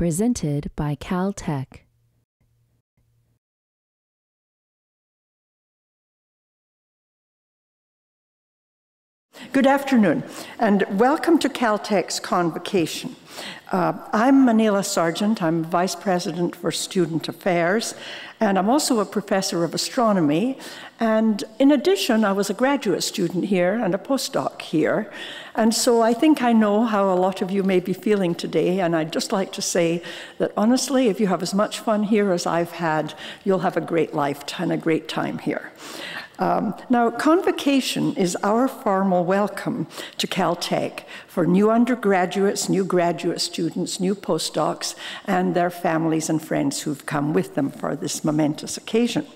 presented by Caltech. Good afternoon, and welcome to Caltech's convocation. I'm Anneila Sargent. I'm Vice President for Student Affairs, and I'm also a Professor of Astronomy. And in addition, I was a graduate student here and a postdoc here. And so I think I know how a lot of you may be feeling today, and I'd just like to say that honestly, if you have as much fun here as I've had, you'll have a great life and a great time here. Now, convocation is our formal welcome to Caltech for new undergraduates, new graduate students, new postdocs, and their families and friends who've come with them for this momentous occasion.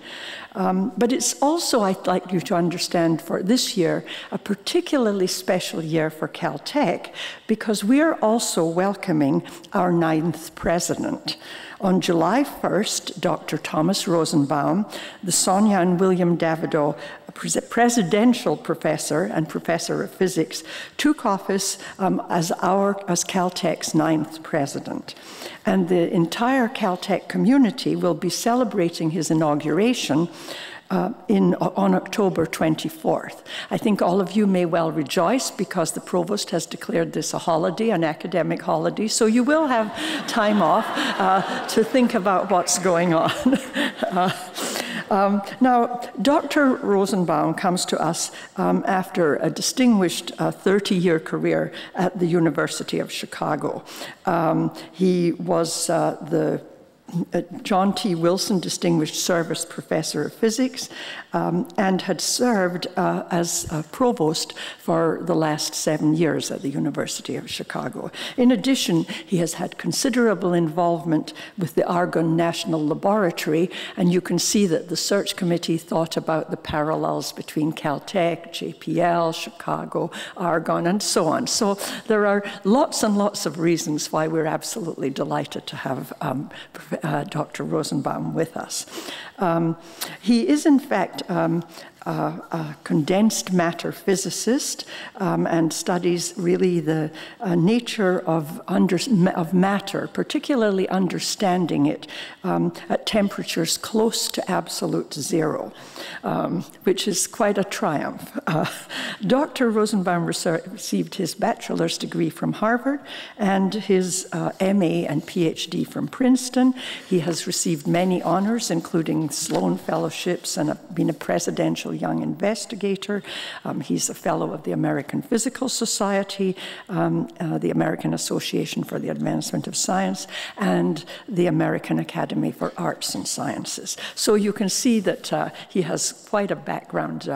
But it's also, I'd like you to understand, for this year, a particularly special year for Caltech, because we are also welcoming our 9th president. On July 1st, Dr. Thomas Rosenbaum, the Sonia and William Davidow Presidential Professor and Professor of Physics, took office as Caltech's 9th president. And the entire Caltech community will be celebrating his inauguration on October 24th. I think all of you may well rejoice because the provost has declared this a holiday, an academic holiday, so you will have time off to think about what's going on. Now, Dr. Rosenbaum comes to us after a distinguished 30-year career at the University of Chicago. He was the John T. Wilson Distinguished Service Professor of Physics and had served as a provost for the last 7 years at the University of Chicago. In addition, he has had considerable involvement with the Argonne National Laboratory, and you can see that the search committee thought about the parallels between Caltech, JPL, Chicago, Argonne, and so on. So there are lots and lots of reasons why we're absolutely delighted to have Dr. Rosenbaum with us. He is, in fact, a condensed matter physicist and studies really the nature of matter, particularly understanding it at temperatures close to absolute zero, which is quite a triumph. Dr. Rosenbaum received his bachelor's degree from Harvard and his MA and PhD from Princeton. He has received many honors, including Sloan Fellowships, and been a presidential young investigator. He's a fellow of the American Physical Society, the American Association for the Advancement of Science, and the American Academy for Arts and Sciences. So you can see that he has quite a background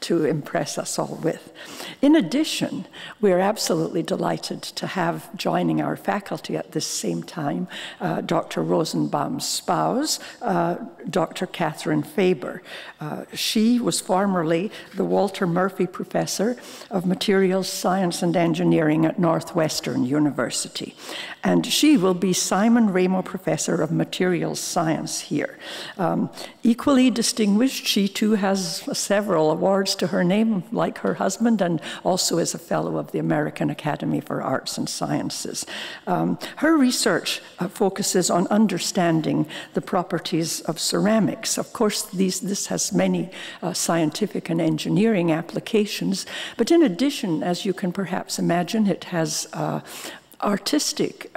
to impress us all with. In addition, we're absolutely delighted to have joining our faculty at this same time Dr. Rosenbaum's spouse, Dr. Catherine Faber. She was formerly the Walter Murphy Professor of Materials Science and Engineering at Northwestern University. And she will be Simon Ramo Professor of Materials Science here. Equally distinguished, she too has several awards to her name, like her husband, and also is a fellow of the American Academy for Arts and Sciences. Her research focuses on understanding the properties of ceramics. Of course, this has many scientific and engineering applications, but in addition, as you can perhaps imagine, it has artistic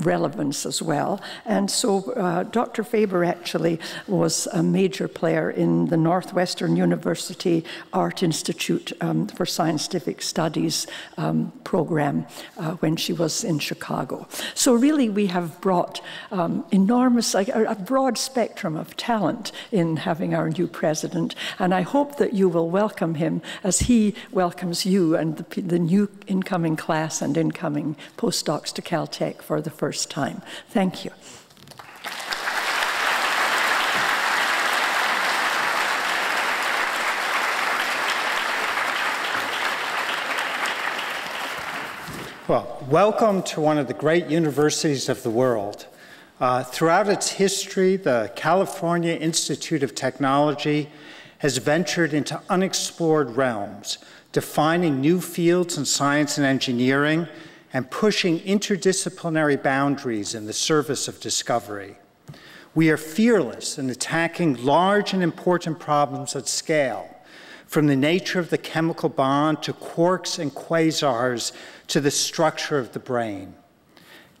relevance as well. And so Dr. Faber actually was a major player in the Northwestern University Art Institute for Scientific Studies program when she was in Chicago. So really we have brought a broad spectrum of talent in having our new president, and I hope that you will welcome him as he welcomes you and the new incoming class and incoming postdocs to Caltech for the first time. Thank you. Well, welcome to one of the great universities of the world. Throughout its history, the California Institute of Technology has ventured into unexplored realms, defining new fields in science and engineering, and pushing interdisciplinary boundaries in the service of discovery. We are fearless in attacking large and important problems at scale, from the nature of the chemical bond to quarks and quasars to the structure of the brain.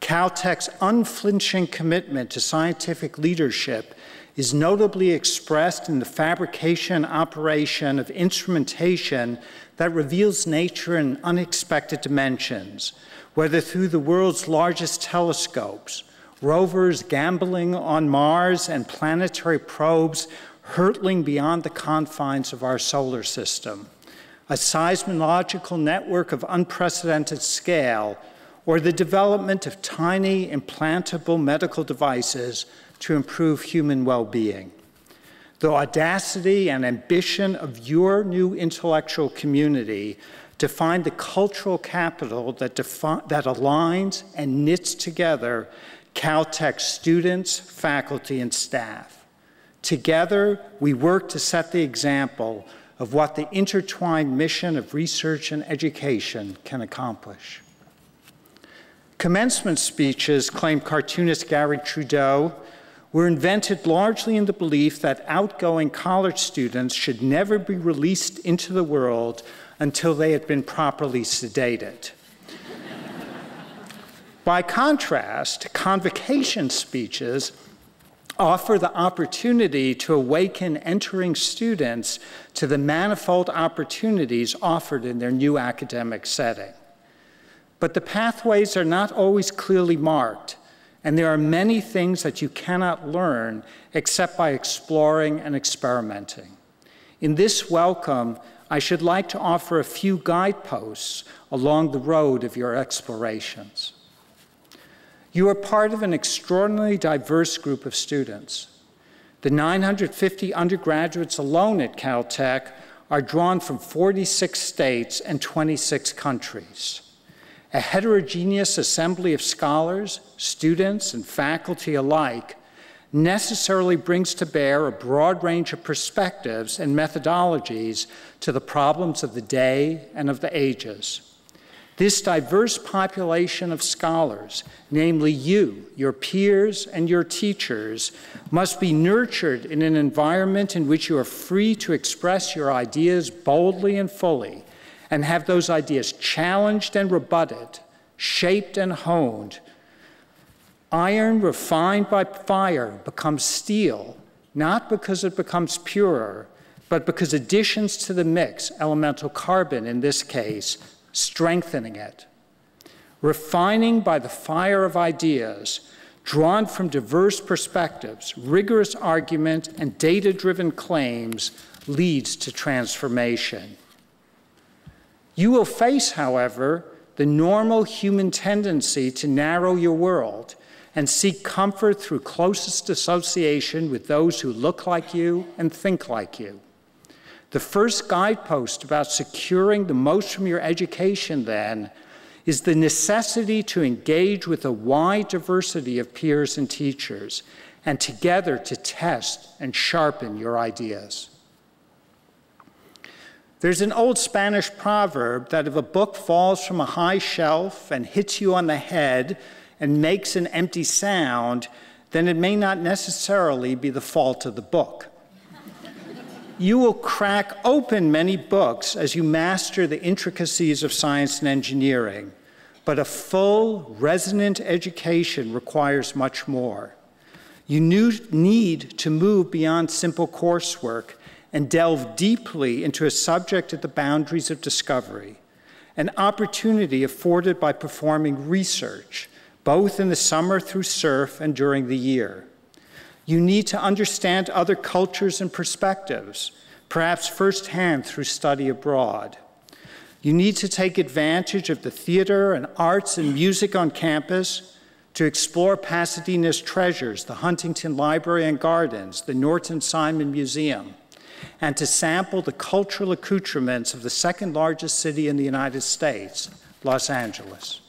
Caltech's unflinching commitment to scientific leadership is notably expressed in the fabrication and operation of instrumentation that reveals nature in unexpected dimensions, whether through the world's largest telescopes, rovers gamboling on Mars, and planetary probes hurtling beyond the confines of our solar system, a seismological network of unprecedented scale, or the development of tiny implantable medical devices to improve human well-being. The audacity and ambition of your new intellectual community to find the cultural capital that aligns and knits together Caltech students, faculty, and staff. Together, we work to set the example of what the intertwined mission of research and education can accomplish. Commencement speeches, claimed cartoonist Gary Trudeau, were invented largely in the belief that outgoing college students should never be released into the world until they had been properly sedated. By contrast, convocation speeches offer the opportunity to awaken entering students to the manifold opportunities offered in their new academic setting. But the pathways are not always clearly marked, and there are many things that you cannot learn except by exploring and experimenting. In this welcome, I should like to offer a few guideposts along the road of your explorations. You are part of an extraordinarily diverse group of students. The 950 undergraduates alone at Caltech are drawn from 46 states and 26 countries. A heterogeneous assembly of scholars, students, and faculty alike necessarily brings to bear a broad range of perspectives and methodologies to the problems of the day and of the ages. This diverse population of scholars, namely you, your peers, and your teachers, must be nurtured in an environment in which you are free to express your ideas boldly and fully, and have those ideas challenged and rebutted, shaped and honed. Iron refined by fire becomes steel, not because it becomes purer, but because additions to the mix, elemental carbon in this case, strengthening it. Refining by the fire of ideas, drawn from diverse perspectives, rigorous argument, and data-driven claims leads to transformation. You will face, however, the normal human tendency to narrow your world and seek comfort through closest association with those who look like you and think like you. The first guidepost about securing the most from your education, then, is the necessity to engage with a wide diversity of peers and teachers, and together to test and sharpen your ideas. There's an old Spanish proverb that if a book falls from a high shelf and hits you on the head and makes an empty sound, then it may not necessarily be the fault of the book. You will crack open many books as you master the intricacies of science and engineering, but a full, resonant education requires much more. You need to move beyond simple coursework and delve deeply into a subject at the boundaries of discovery, an opportunity afforded by performing research, both in the summer through SURF and during the year. You need to understand other cultures and perspectives, perhaps firsthand through study abroad. You need to take advantage of the theater and arts and music on campus, to explore Pasadena's treasures, the Huntington Library and Gardens, the Norton Simon Museum, and to sample the cultural accoutrements of the second largest city in the United States, Los Angeles.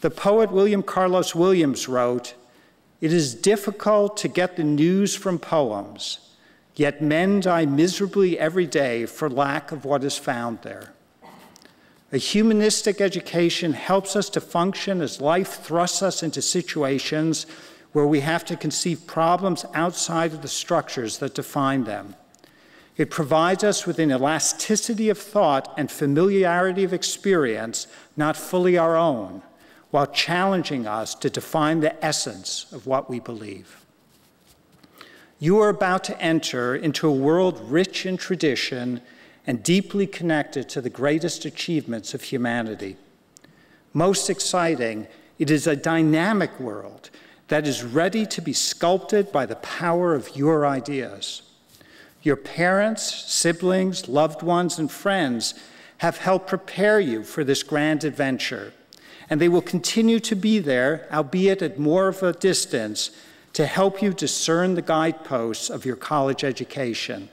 The poet William Carlos Williams wrote, "It is difficult to get the news from poems, yet men die miserably every day for lack of what is found there." A humanistic education helps us to function as life thrusts us into situations where we have to conceive problems outside of the structures that define them. It provides us with an elasticity of thought and familiarity of experience not fully our own, while challenging us to define the essence of what we believe. You are about to enter into a world rich in tradition and deeply connected to the greatest achievements of humanity. Most exciting, it is a dynamic world that is ready to be sculpted by the power of your ideas. Your parents, siblings, loved ones, and friends have helped prepare you for this grand adventure, and they will continue to be there, albeit at more of a distance, to help you discern the guideposts of your college education.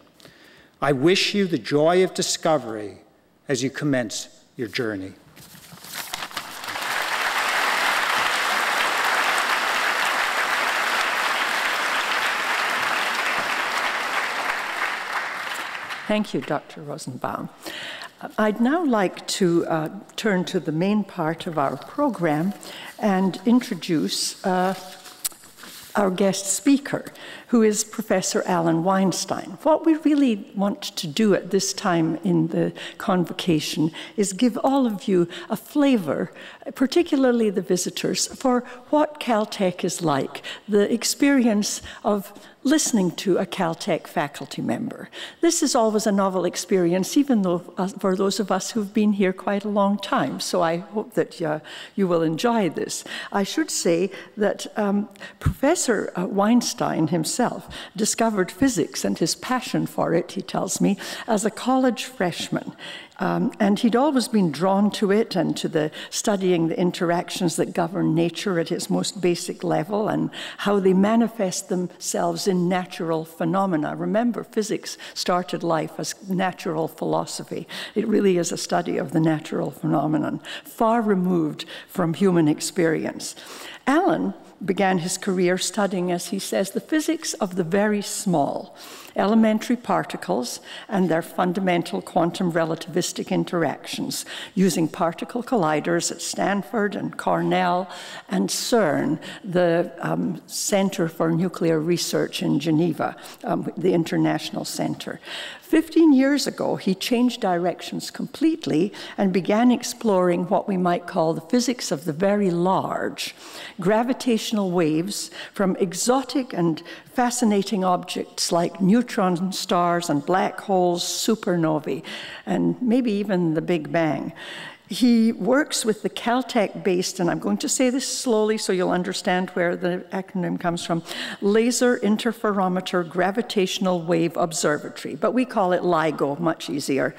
I wish you the joy of discovery as you commence your journey. Thank you, Dr. Rosenbaum. I'd now like to turn to the main part of our program and introduce our guest speaker, who is Professor Alan Weinstein. What we really want to do at this time in the convocation is give all of you a flavor, particularly the visitors, for what Caltech is like, the experience of listening to a Caltech faculty member. This is always a novel experience, even though for those of us who've been here quite a long time, so I hope that you will enjoy this. I should say that Professor Weinstein himself discovered physics and his passion for it, he tells me, as a college freshman. And he'd always been drawn to it and to the studying the interactions that govern nature at its most basic level and how they manifest themselves in natural phenomena. Remember, physics started life as natural philosophy. It really is a study of the natural phenomenon, far removed from human experience. Alan began his career studying, as he says, the physics of the very small, elementary particles and their fundamental quantum relativistic interactions, using particle colliders at Stanford and Cornell and CERN, the Center for Nuclear Research in Geneva, the International Center. 15 years ago, he changed directions completely and began exploring what we might call the physics of the very large, gravitational waves from exotic and fascinating objects like neutron stars and black holes, supernovae, and maybe even the Big Bang. He works with the Caltech-based, and I'm going to say this slowly so you'll understand where the acronym comes from, Laser Interferometer Gravitational Wave Observatory, but we call it LIGO, much easier,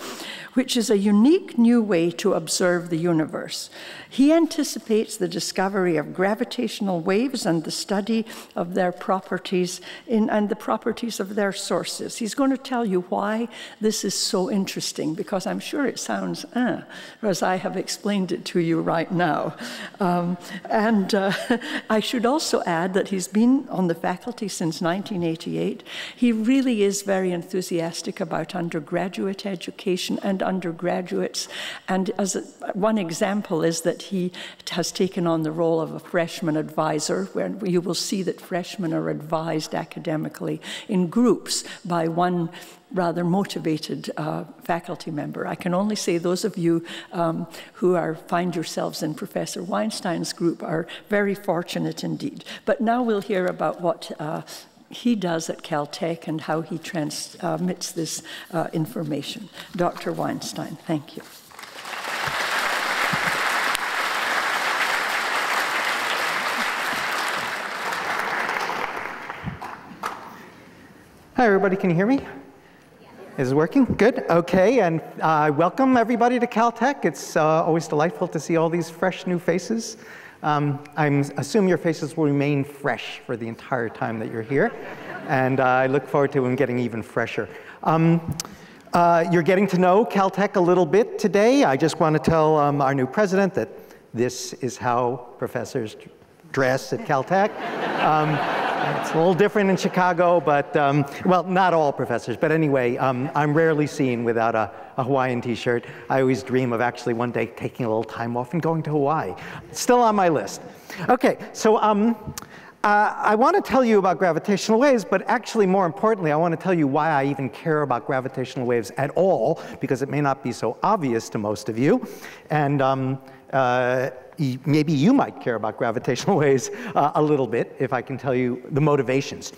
which is a unique new way to observe the universe. He anticipates the discovery of gravitational waves and the study of their properties and the properties of their sources. He's going to tell you why this is so interesting, because I'm sure it sounds, as I have explained it to you right now. I should also add that he's been on the faculty since 1988. He really is very enthusiastic about undergraduate education and undergraduates. And as one example is that he has taken on the role of a freshman advisor, where you will see that freshmen are advised academically in groups by one rather motivated faculty member. I can only say those of you who find yourselves in Professor Weinstein's group are very fortunate indeed. But now we'll hear about what he does at Caltech and how he transmits this information. Dr. Weinstein, thank you. Hi, everybody, can you hear me? Is it working? Good. OK. And welcome, everybody, to Caltech. It's always delightful to see all these fresh new faces. I assume your faces will remain fresh for the entire time that you're here. And I look forward to them getting even fresher. You're getting to know Caltech a little bit today. I just want to tell our new president that this is how professors dress at Caltech. It's a little different in Chicago, but, well, not all professors. But anyway, I'm rarely seen without a Hawaiian t-shirt. I always dream of actually one day taking a little time off and going to Hawaii. It's still on my list. OK, so I want to tell you about gravitational waves, but actually, more importantly, I want to tell you why I even care about gravitational waves at all, because it may not be so obvious to most of you. And maybe you might care about gravitational waves a little bit, if I can tell you the motivations.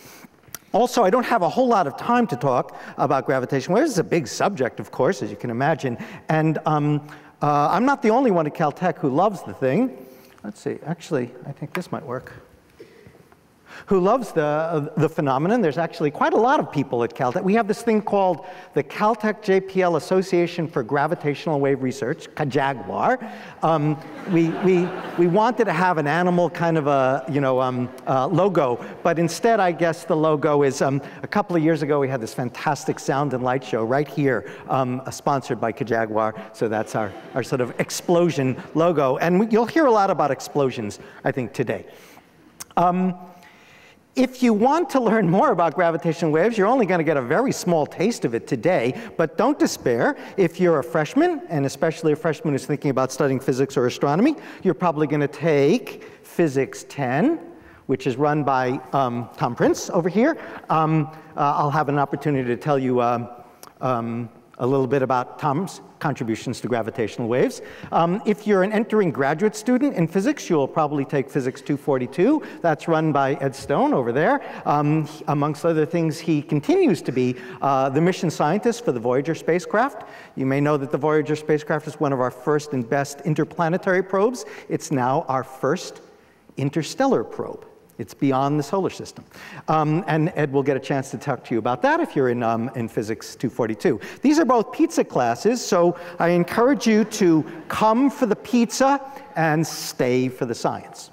Also, I don't have a whole lot of time to talk about gravitational waves. It's a big subject, of course, as you can imagine. And I'm not the only one at Caltech who loves the thing. Let's see. Actually, I think this might work. Who loves the phenomenon. There's actually quite a lot of people at Caltech. We have this thing called the Caltech JPL Association for Gravitational Wave Research, CAJAGWAR. We wanted to have an animal kind of a logo, but instead I guess the logo is a couple of years ago we had this fantastic sound and light show right here, sponsored by CAJAGWAR. So that's our sort of explosion logo. And you'll hear a lot about explosions, I think, today. If you want to learn more about gravitational waves, you're only going to get a very small taste of it today. But don't despair. If you're a freshman, and especially a freshman who's thinking about studying physics or astronomy, you're probably going to take Physics 10, which is run by Tom Prince over here. I'll have an opportunity to tell you a little bit about Tom's contributions to gravitational waves. If you're an entering graduate student in physics, you'll probably take Physics 242. That's run by Ed Stone over there. Amongst other things, he continues to be the mission scientist for the Voyager spacecraft. You may know that the Voyager spacecraft is one of our first and best interplanetary probes. It's now our first interstellar probe. It's beyond the solar system. And Ed will get a chance to talk to you about that if you're in Physics 242. These are both pizza classes, so I encourage you to come for the pizza and stay for the science.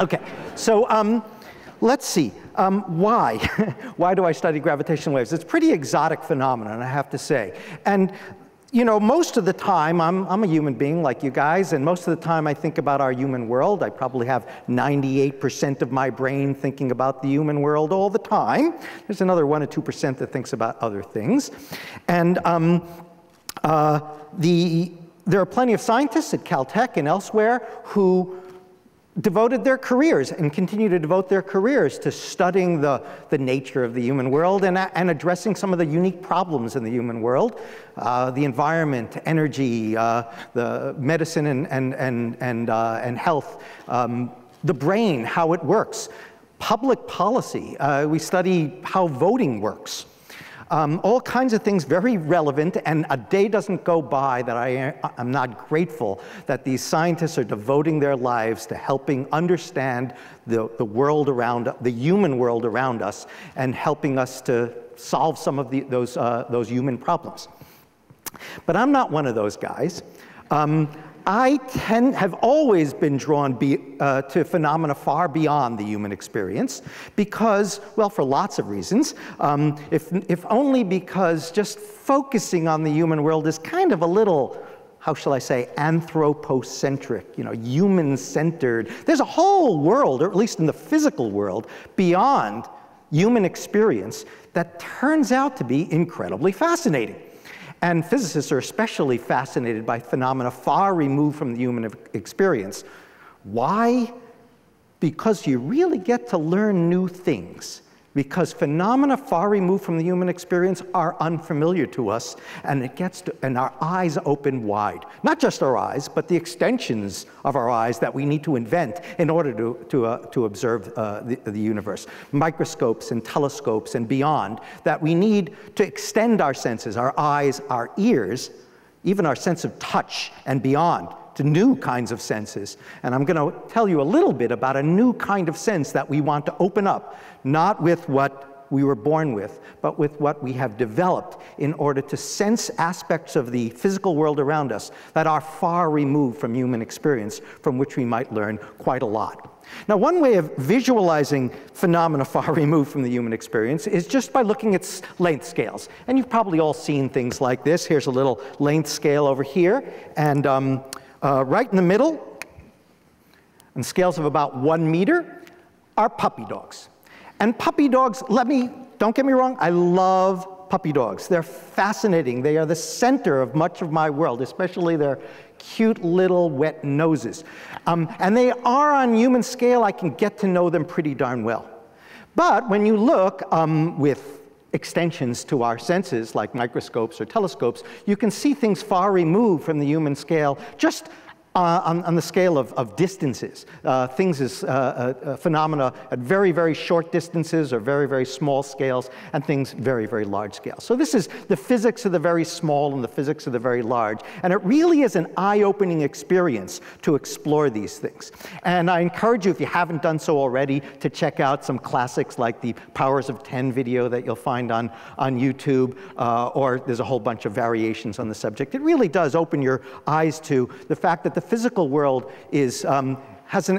OK, so let's see. Why? Why do I study gravitational waves? It's a pretty exotic phenomenon, I have to say. And you know, most of the time, I'm a human being like you guys, and most of the time I think about our human world. I probably have 98% of my brain thinking about the human world all the time. There's another 1 or 2% that thinks about other things. And there are plenty of scientists at Caltech and elsewhere who devoted their careers and continue to devote their careers to studying the nature of the human world and addressing some of the unique problems in the human world, the environment, energy, the medicine and health, the brain, how it works, public policy. We study how voting works. All kinds of things very relevant, and a day doesn't go by that I'm not grateful that these scientists are devoting their lives to helping understand the world around, the human world around us, and helping us to solve some of those human problems. But I'm not one of those guys. I have always been drawn to phenomena far beyond the human experience because, well, for lots of reasons, if only because just focusing on the human world is kind of a little, how shall I say, anthropocentric, you know, human-centered. There's a whole world, or at least in the physical world, beyond human experience that turns out to be incredibly fascinating. And physicists are especially fascinated by phenomena far removed from the human experience. Why? Because you really get to learn new things. Because phenomena far removed from the human experience are unfamiliar to us, and our eyes open wide. Not just our eyes, but the extensions of our eyes that we need to invent in order to observe the universe. Microscopes and telescopes and beyond that we need to extend our senses, our eyes, our ears, even our sense of touch and beyond, to new kinds of senses. And I'm going to tell you a little bit about a new kind of sense that we want to open up, not with what we were born with, but with what we have developed in order to sense aspects of the physical world around us that are far removed from human experience, from which we might learn quite a lot. Now, one way of visualizing phenomena far removed from the human experience is just by looking at length scales. And you've probably all seen things like this. Here's a little length scale over here. And right in the middle, on scales of about 1 meter, are puppy dogs. And puppy dogs, don't get me wrong, I love puppy dogs. They're fascinating. They are the center of much of my world, especially their cute little wet noses. And they are, on human scale, I can get to know them pretty darn well. But when you look with extensions to our senses, like microscopes or telescopes, you can see things far removed from the human scale, just on the scale of distances. Things as phenomena at very, very short distances or very, very small scales, and things very, very large scales. So this is the physics of the very small and the physics of the very large. And it really is an eye-opening experience to explore these things. And I encourage you, if you haven't done so already, to check out some classics like the Powers of 10 video that you'll find on YouTube, or there's a whole bunch of variations on the subject. It really does open your eyes to the fact that the physical world is,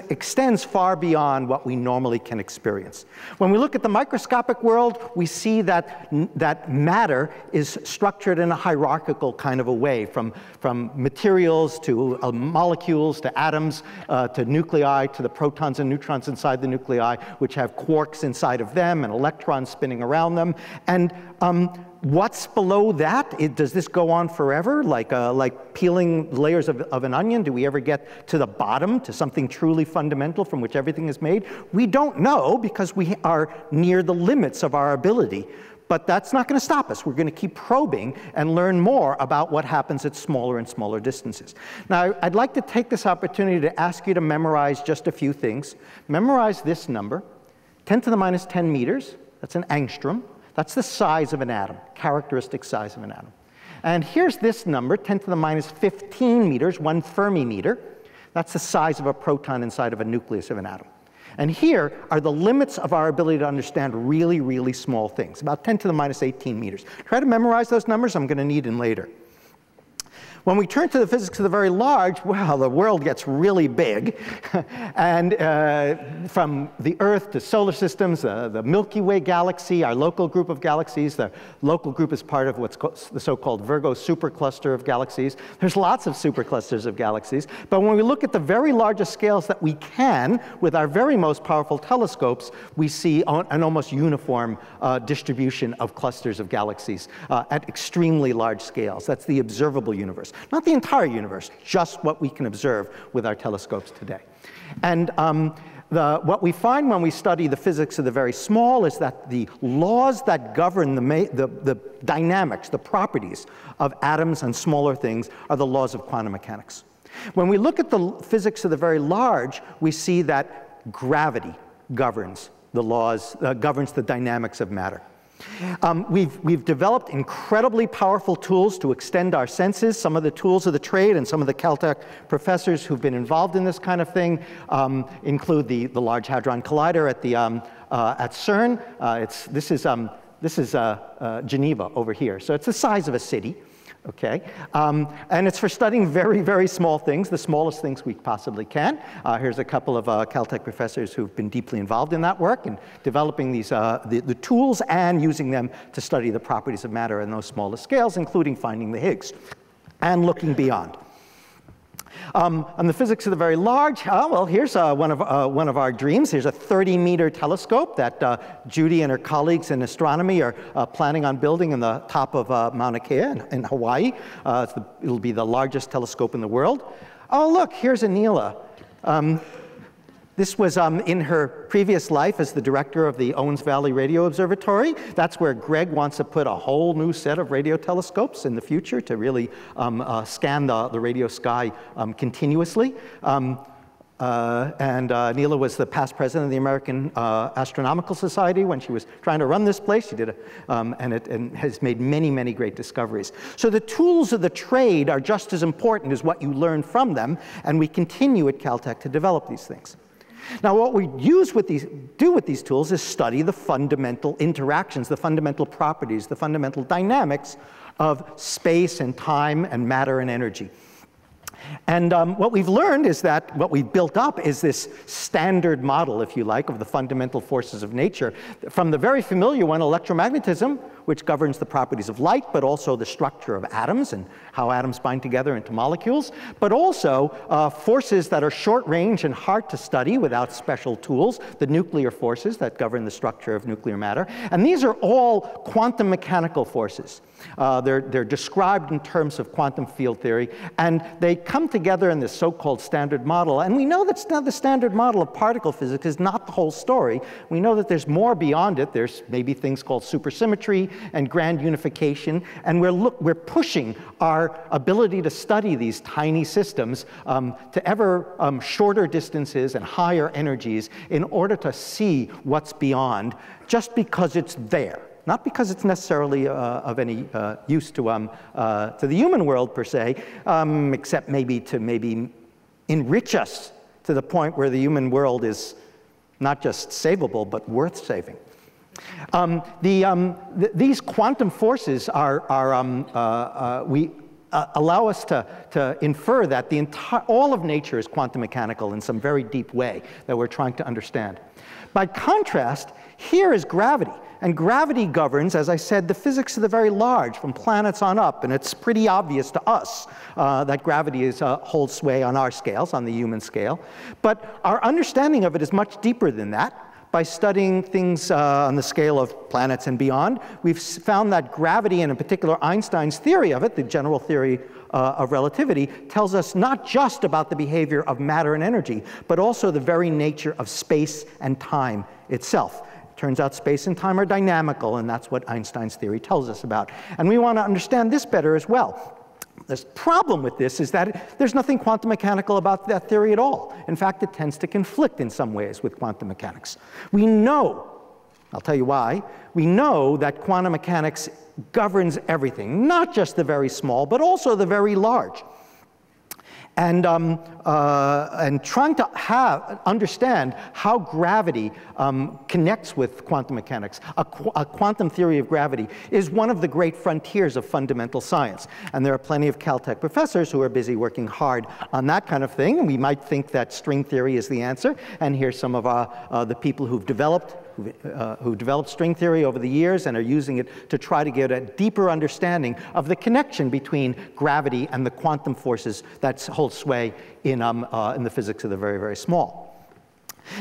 extends far beyond what we normally can experience. When we look at the microscopic world, we see that, matter is structured in a hierarchical kind of a way, from materials to molecules to atoms to nuclei to the protons and neutrons inside the nuclei, which have quarks inside of them and electrons spinning around them. And what's below that? Does this go on forever? Like peeling layers of an onion? Do we ever get to the bottom, to something truly fundamental from which everything is made? We don't know, because we are near the limits of our ability. But that's not going to stop us. We're going to keep probing and learn more about what happens at smaller and smaller distances. Now, I'd like to take this opportunity to ask you to memorize just a few things. Memorize this number, 10 to the minus 10 meters. That's an angstrom. That's the size of an atom, characteristic size of an atom. And here's this number, 10 to the minus 15 meters, 1 Fermi meter. That's the size of a proton inside of a nucleus of an atom. And here are the limits of our ability to understand really, really small things, about 10 to the minus 18 meters. Try to memorize those numbers. I'm going to need them later. When we turn to the physics of the very large, well, the world gets really big. And from the Earth to solar systems, the Milky Way galaxy, our local group of galaxies. The local group is part of what's the so-called Virgo supercluster of galaxies. There's lots of superclusters of galaxies. But when we look at the very largest scales that we can with our very most powerful telescopes, we see an almost uniform distribution of clusters of galaxies at extremely large scales. That's the observable universe. Not the entire universe, just what we can observe with our telescopes today. And what we find when we study the physics of the very small is that the laws that govern the dynamics, the properties of atoms and smaller things are the laws of quantum mechanics. When we look at the physics of the very large, we see that gravity governs the laws, governs the dynamics of matter. We've developed incredibly powerful tools to extend our senses. Some of the tools of the trade and some of the Caltech professors who've been involved in this kind of thing include the Large Hadron Collider at CERN. This is Geneva over here. So it's the size of a city. Okay, and it's for studying very, very small things, the smallest things we possibly can. Here's a couple of Caltech professors who've been deeply involved in that work and developing these, the tools and using them to study the properties of matter in those smallest scales, including finding the Higgs and looking beyond. On the physics of the very large, well, here's one of our dreams. Here's a 30-meter telescope that Judy and her colleagues in astronomy are planning on building in the top of Mauna Kea in Hawaii. It'll be the largest telescope in the world. Oh, look, here's Anneila. This was in her previous life as the director of the Owens Valley Radio Observatory. That's where Greg wants to put a whole new set of radio telescopes in the future to really scan the radio sky continuously. Anneila was the past president of the American Astronomical Society when she was trying to run this place. She did it, and has made many, many great discoveries. So the tools of the trade are just as important as what you learn from them, and we continue at Caltech to develop these things. Now, what we do with these tools is study the fundamental interactions, the fundamental properties, the fundamental dynamics of space and time and matter and energy. And what we've learned is that what we've built up is this standard model, if you like, of the fundamental forces of nature. From the very familiar one, electromagnetism, which governs the properties of light, but also the structure of atoms and how atoms bind together into molecules, but also forces that are short range and hard to study without special tools, the nuclear forces that govern the structure of nuclear matter. And these are all quantum mechanical forces. They're described in terms of quantum field theory, and they come together in this so-called standard model. And we know that the standard model of particle physics is not the whole story. We know that there's more beyond it. There's maybe things called supersymmetry and grand unification, and we're pushing our ability to study these tiny systems to ever shorter distances and higher energies in order to see what's beyond, just because it's there. Not because it's necessarily of any use to the human world per se, except maybe to enrich us to the point where the human world is not just savable, but worth saving. These quantum forces allow us to infer that the entire, all of nature is quantum mechanical in some very deep way that we're trying to understand. By contrast, here is gravity. And gravity governs, as I said, the physics of the very large, from planets on up. And it's pretty obvious to us that gravity holds sway on our scales, on the human scale. But our understanding of it is much deeper than that. By studying things on the scale of planets and beyond, we've found that gravity, and in particular Einstein's theory of it, the general theory of relativity, tells us not just about the behavior of matter and energy, but also the very nature of space and time itself. Turns out space and time are dynamical, and that's what Einstein's theory tells us about. And we want to understand this better as well. The problem with this is that there's nothing quantum mechanical about that theory at all. In fact, it tends to conflict in some ways with quantum mechanics. We know, I'll tell you why, we know that quantum mechanics governs everything, not just the very small, but also the very large. And trying to understand how gravity connects with quantum mechanics, a quantum theory of gravity, is one of the great frontiers of fundamental science. And there are plenty of Caltech professors who are busy working hard on that kind of thing. We might think that string theory is the answer. And here's some of the people who've developed string theory over the years and are using it to try to get a deeper understanding of the connection between gravity and the quantum forces that hold sway in the physics of the very, very small.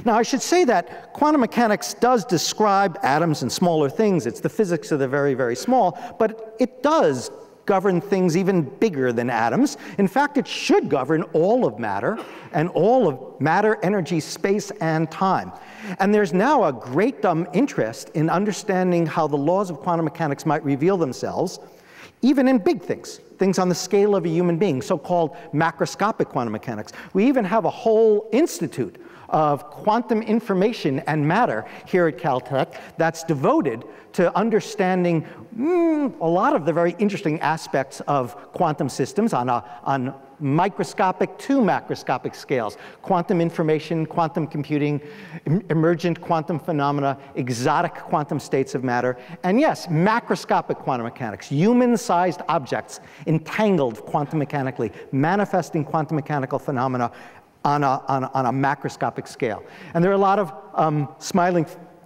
Now, I should say that quantum mechanics does describe atoms and smaller things. It's the physics of the very, very small, but it does govern things even bigger than atoms. In fact, it should govern all of matter, and all of matter, energy, space, and time. And there's now a great interest in understanding how the laws of quantum mechanics might reveal themselves, even in big things, things on the scale of a human being, so-called macroscopic quantum mechanics. We even have a whole institute of quantum information and matter here at Caltech that's devoted to understanding a lot of the very interesting aspects of quantum systems on microscopic to macroscopic scales. Quantum information, quantum computing, emergent quantum phenomena, exotic quantum states of matter, and yes, macroscopic quantum mechanics, human-sized objects entangled quantum mechanically, manifesting quantum mechanical phenomena on a macroscopic scale. And there are a lot of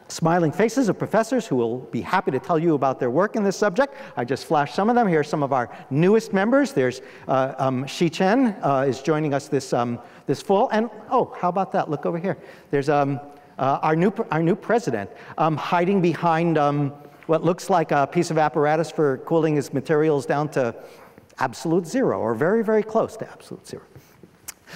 smiling faces of professors who will be happy to tell you about their work in this subject. I just flashed some of them. Here are some of our newest members. There's Shi Chen is joining us this fall. And oh, how about that? Look over here. There's our new president hiding behind what looks like a piece of apparatus for cooling his materials down to absolute zero, or very, very close to absolute zero.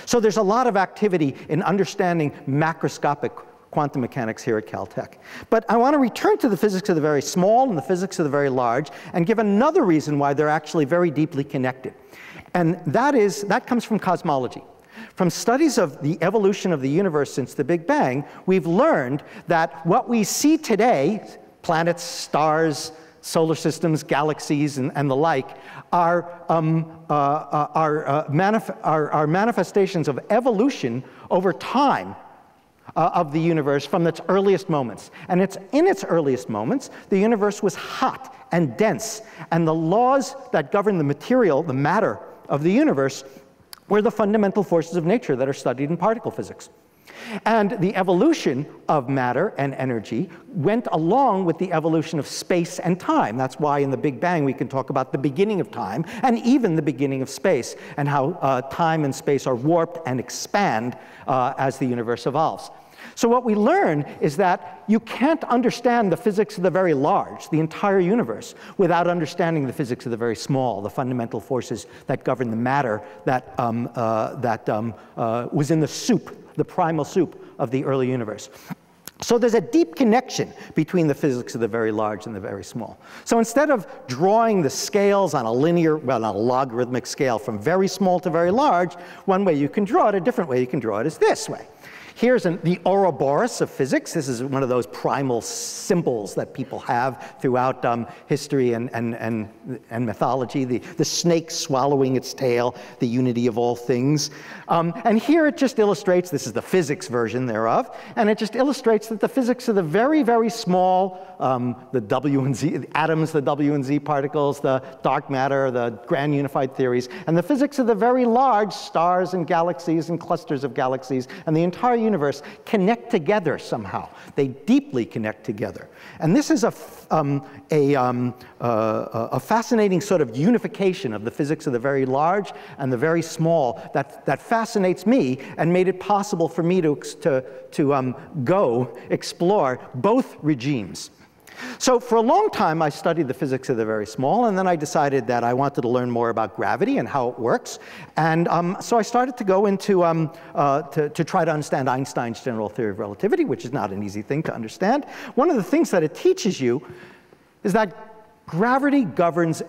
So there's a lot of activity in understanding macroscopic quantum mechanics here at Caltech. But I want to return to the physics of the very small and the physics of the very large and give another reason why they're actually very deeply connected. And that comes from cosmology. From studies of the evolution of the universe since the Big Bang, we've learned that what we see today, planets, stars, solar systems, galaxies, and the like, are manifestations of evolution over time of the universe from its earliest moments. And in its earliest moments, the universe was hot and dense, and the laws that govern the material, the matter of the universe, were the fundamental forces of nature that are studied in particle physics. And the evolution of matter and energy went along with the evolution of space and time. That's why in the Big Bang we can talk about the beginning of time and even the beginning of space and how time and space are warped and expand as the universe evolves. So what we learn is that you can't understand the physics of the very large, the entire universe, without understanding the physics of the very small, the fundamental forces that govern the matter that, was in the soup, the primal soup of the early universe. So there's a deep connection between the physics of the very large and the very small. So instead of drawing the scales on a linear, well, on a logarithmic scale from very small to very large, one way you can draw it, a different way you can draw it is this way. Here's the Ouroboros of physics. This is one of those primal symbols that people have throughout history and mythology, the snake swallowing its tail, the unity of all things. And here it just illustrates, this is the physics version thereof, and it just illustrates that the physics of the very, very small, the W and Z atoms, the W and Z particles, the dark matter, the grand unified theories, and the physics of the very large stars and galaxies and clusters of galaxies, and the entire universe connect together somehow. They deeply connect together. And this is a fascinating sort of unification of the physics of the very large and the very small that fascinates me and made it possible for me to go explore both regimes. So for a long time, I studied the physics of the very small, and then I decided that I wanted to learn more about gravity and how it works. And so I started to go into to try to understand Einstein's general theory of relativity, which is not an easy thing to understand. One of the things that it teaches you is that gravity governs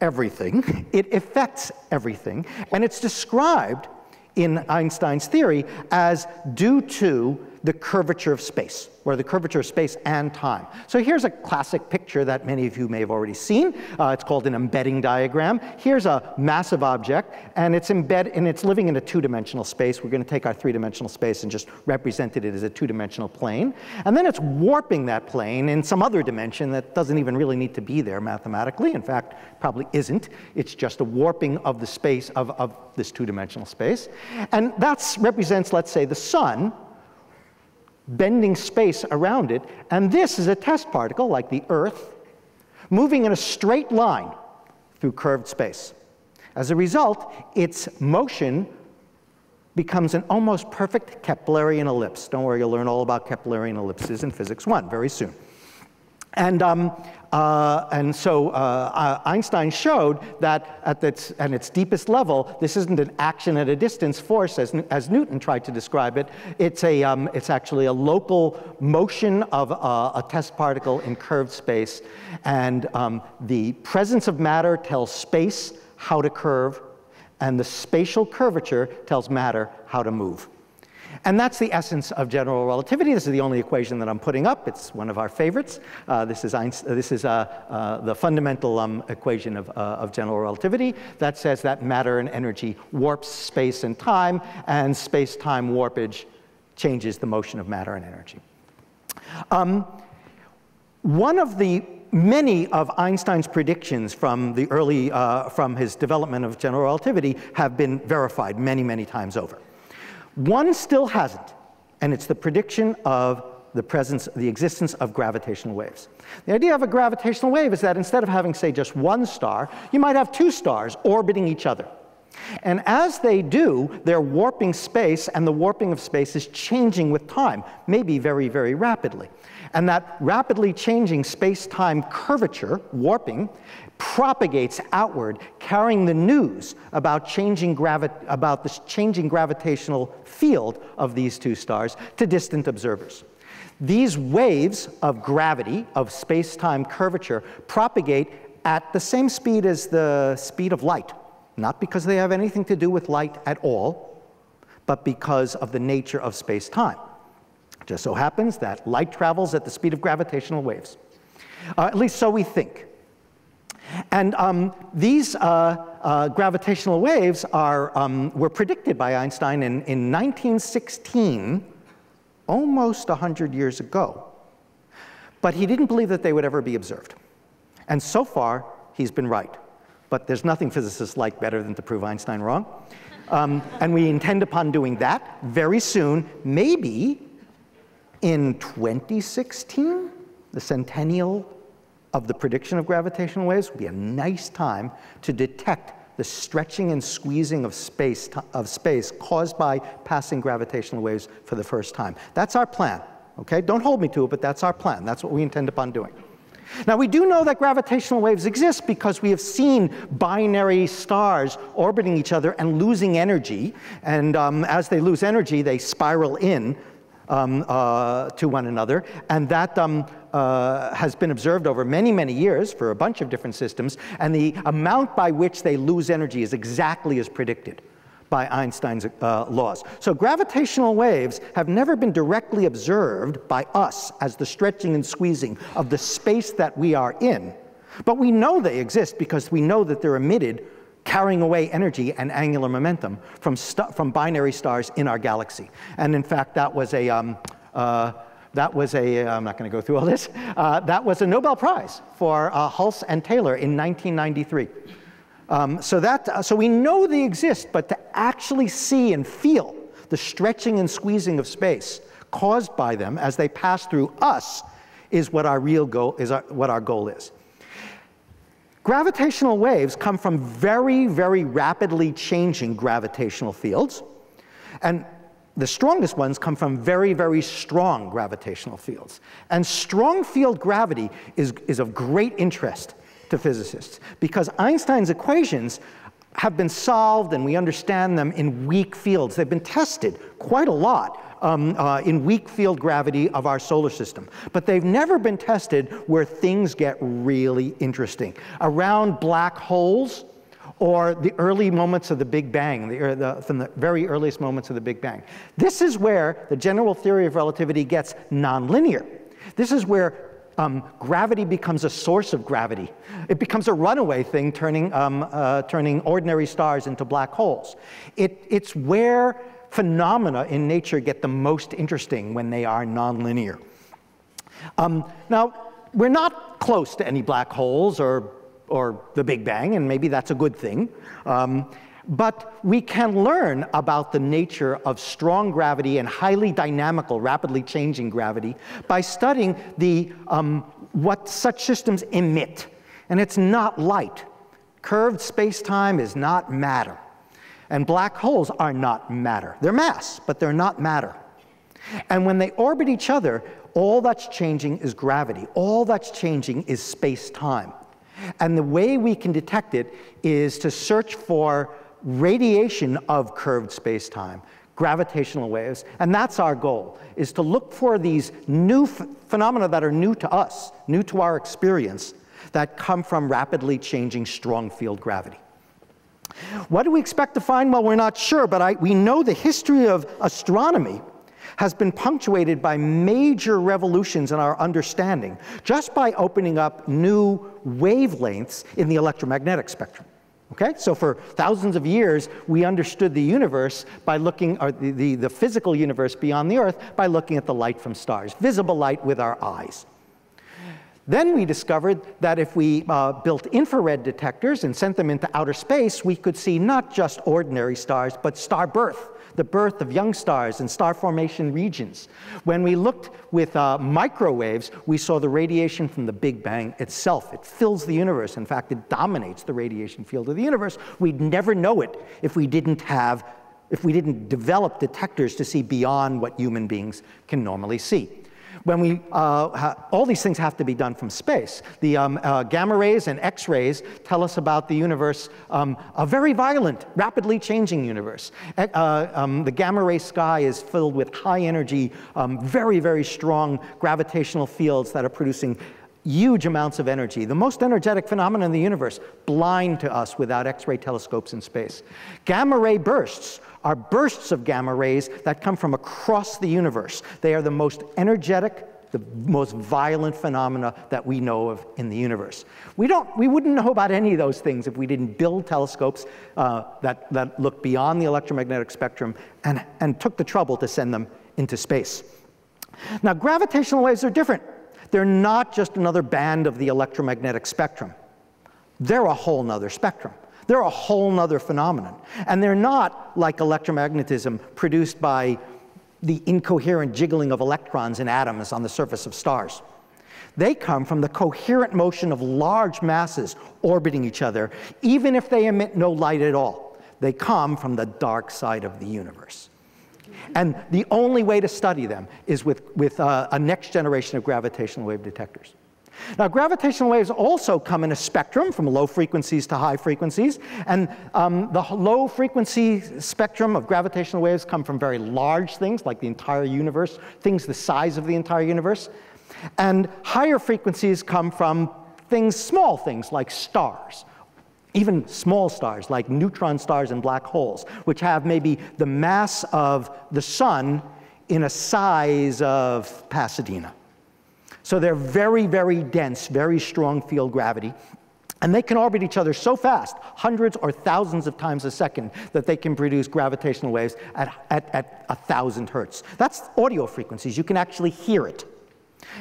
everything. It affects everything. And it's described in Einstein's theory as due to the curvature of space, or the curvature of space and time. So here's a classic picture that many of you may have already seen. It's called an embedding diagram. Here's a massive object, and it's living in a two-dimensional space. We're going to take our three-dimensional space and just represent it as a two-dimensional plane. And then it's warping that plane in some other dimension that doesn't even really need to be there mathematically. In fact, probably isn't. It's just a warping of the space of this two-dimensional space. And that represents, let's say, the sun, bending space around it, and this is a test particle, like the Earth, moving in a straight line through curved space. As a result, its motion becomes an almost perfect Keplerian ellipse. Don't worry, you'll learn all about Keplerian ellipses in Physics 1 very soon. And so Einstein showed that at its deepest level, this isn't an action at a distance force, as Newton tried to describe it. It's actually a local motion of a test particle in curved space. And the presence of matter tells space how to curve, and the spatial curvature tells matter how to move. And that's the essence of general relativity. This is the only equation that I'm putting up. It's one of our favorites. This is the fundamental equation of general relativity that says that matter and energy warps space and space-time warpage changes the motion of matter and energy. One of the many of Einstein's predictions from the early, from his development of general relativity have been verified many, many times over. One still hasn't, and it's the prediction of the existence of gravitational waves. The idea of a gravitational wave is that instead of having, say, just one star, you might have two stars orbiting each other. And as they do, they're warping space, and the warping of space is changing with time, maybe very, very rapidly. And that rapidly changing space-time curvature, warping, propagates outward, carrying the news about this changing gravitational field of these two stars to distant observers. These waves of gravity, of space-time curvature, propagate at the same speed as the speed of light. Not because they have anything to do with light at all, but because of the nature of space-time. It just so happens that light travels at the speed of gravitational waves. At least so we think. And these gravitational waves were predicted by Einstein in 1916, almost 100 years ago. But he didn't believe that they would ever be observed. And so far, he's been right. But there's nothing physicists like better than to prove Einstein wrong. And we intend upon doing that very soon, maybe in 2016, the centennial of the prediction of gravitational waves would be a nice time to detect the stretching and squeezing of space caused by passing gravitational waves for the first time. That's our plan, okay? Don't hold me to it, but that's our plan. That's what we intend upon doing. Now, we do know that gravitational waves exist because we have seen binary stars orbiting each other and losing energy. And as they lose energy, they spiral in to one another. And that has been observed over many, many years for a bunch of different systems. And the amount by which they lose energy is exactly as predicted by Einstein's laws. So gravitational waves have never been directly observed by us as the stretching and squeezing of the space that we are in. But we know they exist because we know that they're emitted carrying away energy and angular momentum from binary stars in our galaxy. And in fact, that was a I'm not going to go through all this. That was a Nobel Prize for Hulse and Taylor in 1993. So we know they exist, but to actually see and feel the stretching and squeezing of space caused by them as they pass through us is what our real goal is. What our goal is. Gravitational waves come from very, very rapidly changing gravitational fields, and the strongest ones come from very, very strong gravitational fields. And strong field gravity is of great interest to physicists, because Einstein's equations have been solved and we understand them in weak fields. They've been tested quite a lot in weak field gravity of our solar system. But they've never been tested where things get really interesting. Around black holes or the early moments of the Big Bang, from the very earliest moments of the Big Bang. This is where the general theory of relativity gets nonlinear. This is where gravity becomes a source of gravity. It becomes a runaway thing, turning ordinary stars into black holes. It's where phenomena in nature get the most interesting when they are nonlinear. Now, we're not close to any black holes or the Big Bang, and maybe that's a good thing. But we can learn about the nature of strong gravity and highly dynamical, rapidly changing gravity by studying the, what such systems emit. And it's not light. Curved space-time is not matter. And black holes are not matter. They're mass, but they're not matter. And when they orbit each other, all that's changing is gravity. All that's changing is space-time. And the way we can detect it is to search for radiation of curved space-time, gravitational waves, and that's our goal, is to look for these new phenomena that are new to us, new to our experience, that come from rapidly changing strong field gravity. What do we expect to find? Well, we're not sure, but we know the history of astronomy has been punctuated by major revolutions in our understanding just by opening up new wavelengths in the electromagnetic spectrum. Okay? So for thousands of years, we understood the universe by looking, or the physical universe beyond the Earth, by looking at the light from stars, visible light with our eyes. Then we discovered that if we built infrared detectors and sent them into outer space, we could see not just ordinary stars, but star birth, the birth of young stars and star formation regions. When we looked with microwaves, we saw the radiation from the Big Bang itself. It fills the universe. In fact, it dominates the radiation field of the universe. We'd never know it if we didn't develop detectors to see beyond what human beings can normally see. When we, all these things have to be done from space. The gamma rays and X-rays tell us about the universe, a very violent, rapidly changing universe. The gamma ray sky is filled with high energy, very, very strong gravitational fields that are producing huge amounts of energy. The most energetic phenomenon in the universe, blind to us without X-ray telescopes in space. Gamma ray bursts are bursts of gamma rays that come from across the universe. They are the most energetic, the most violent phenomena that we know of in the universe. We wouldn't know about any of those things if we didn't build telescopes that look beyond the electromagnetic spectrum and took the trouble to send them into space. Now, gravitational waves are different. They're not just another band of the electromagnetic spectrum. They're a whole nother spectrum. They're a whole nother phenomenon. And they're not like electromagnetism produced by the incoherent jiggling of electrons in atoms on the surface of stars. They come from the coherent motion of large masses orbiting each other, even if they emit no light at all. They come from the dark side of the universe. And the only way to study them is with a next generation of gravitational wave detectors. Now, gravitational waves also come in a spectrum from low frequencies to high frequencies. And the low frequency spectrum of gravitational waves come from very large things, like the entire universe, things the size of the entire universe. And higher frequencies come from things, small things like stars, even small stars like neutron stars and black holes, which have maybe the mass of the sun in a size of Pasadena. So they're very, very dense, very strong field gravity. And they can orbit each other so fast, hundreds or thousands of times a second, that they can produce gravitational waves at 1,000 hertz. That's audio frequencies. You can actually hear it.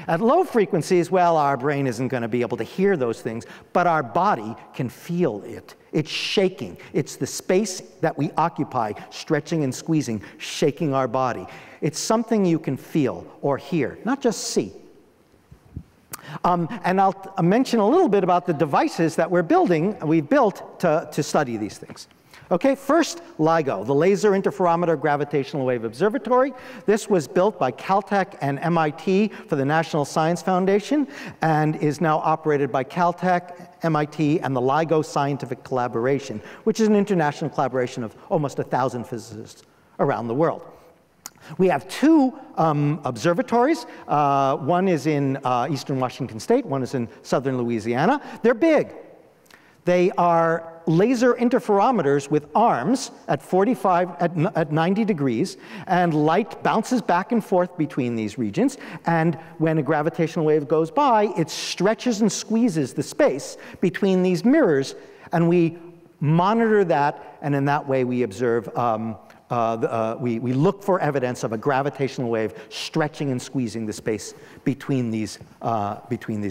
At low frequencies, well, our brain isn't going to be able to hear those things, but our body can feel it. It's shaking. It's the space that we occupy, stretching and squeezing, shaking our body. It's something you can feel or hear, not just see. And I'll mention a little bit about the devices that we've built to study these things. Okay, first, LIGO, the Laser Interferometer Gravitational Wave Observatory. This was built by Caltech and MIT for the National Science Foundation and is now operated by Caltech, MIT, and the LIGO Scientific Collaboration, which is an international collaboration of almost 1,000 physicists around the world. We have two observatories. One is in eastern Washington State. One is in southern Louisiana. They're big. They are laser interferometers with arms at 90 degrees. And light bounces back and forth between these regions. And when a gravitational wave goes by, it stretches and squeezes the space between these mirrors. And we monitor that. And in that way, we observe we look for evidence of a gravitational wave stretching and squeezing the space between these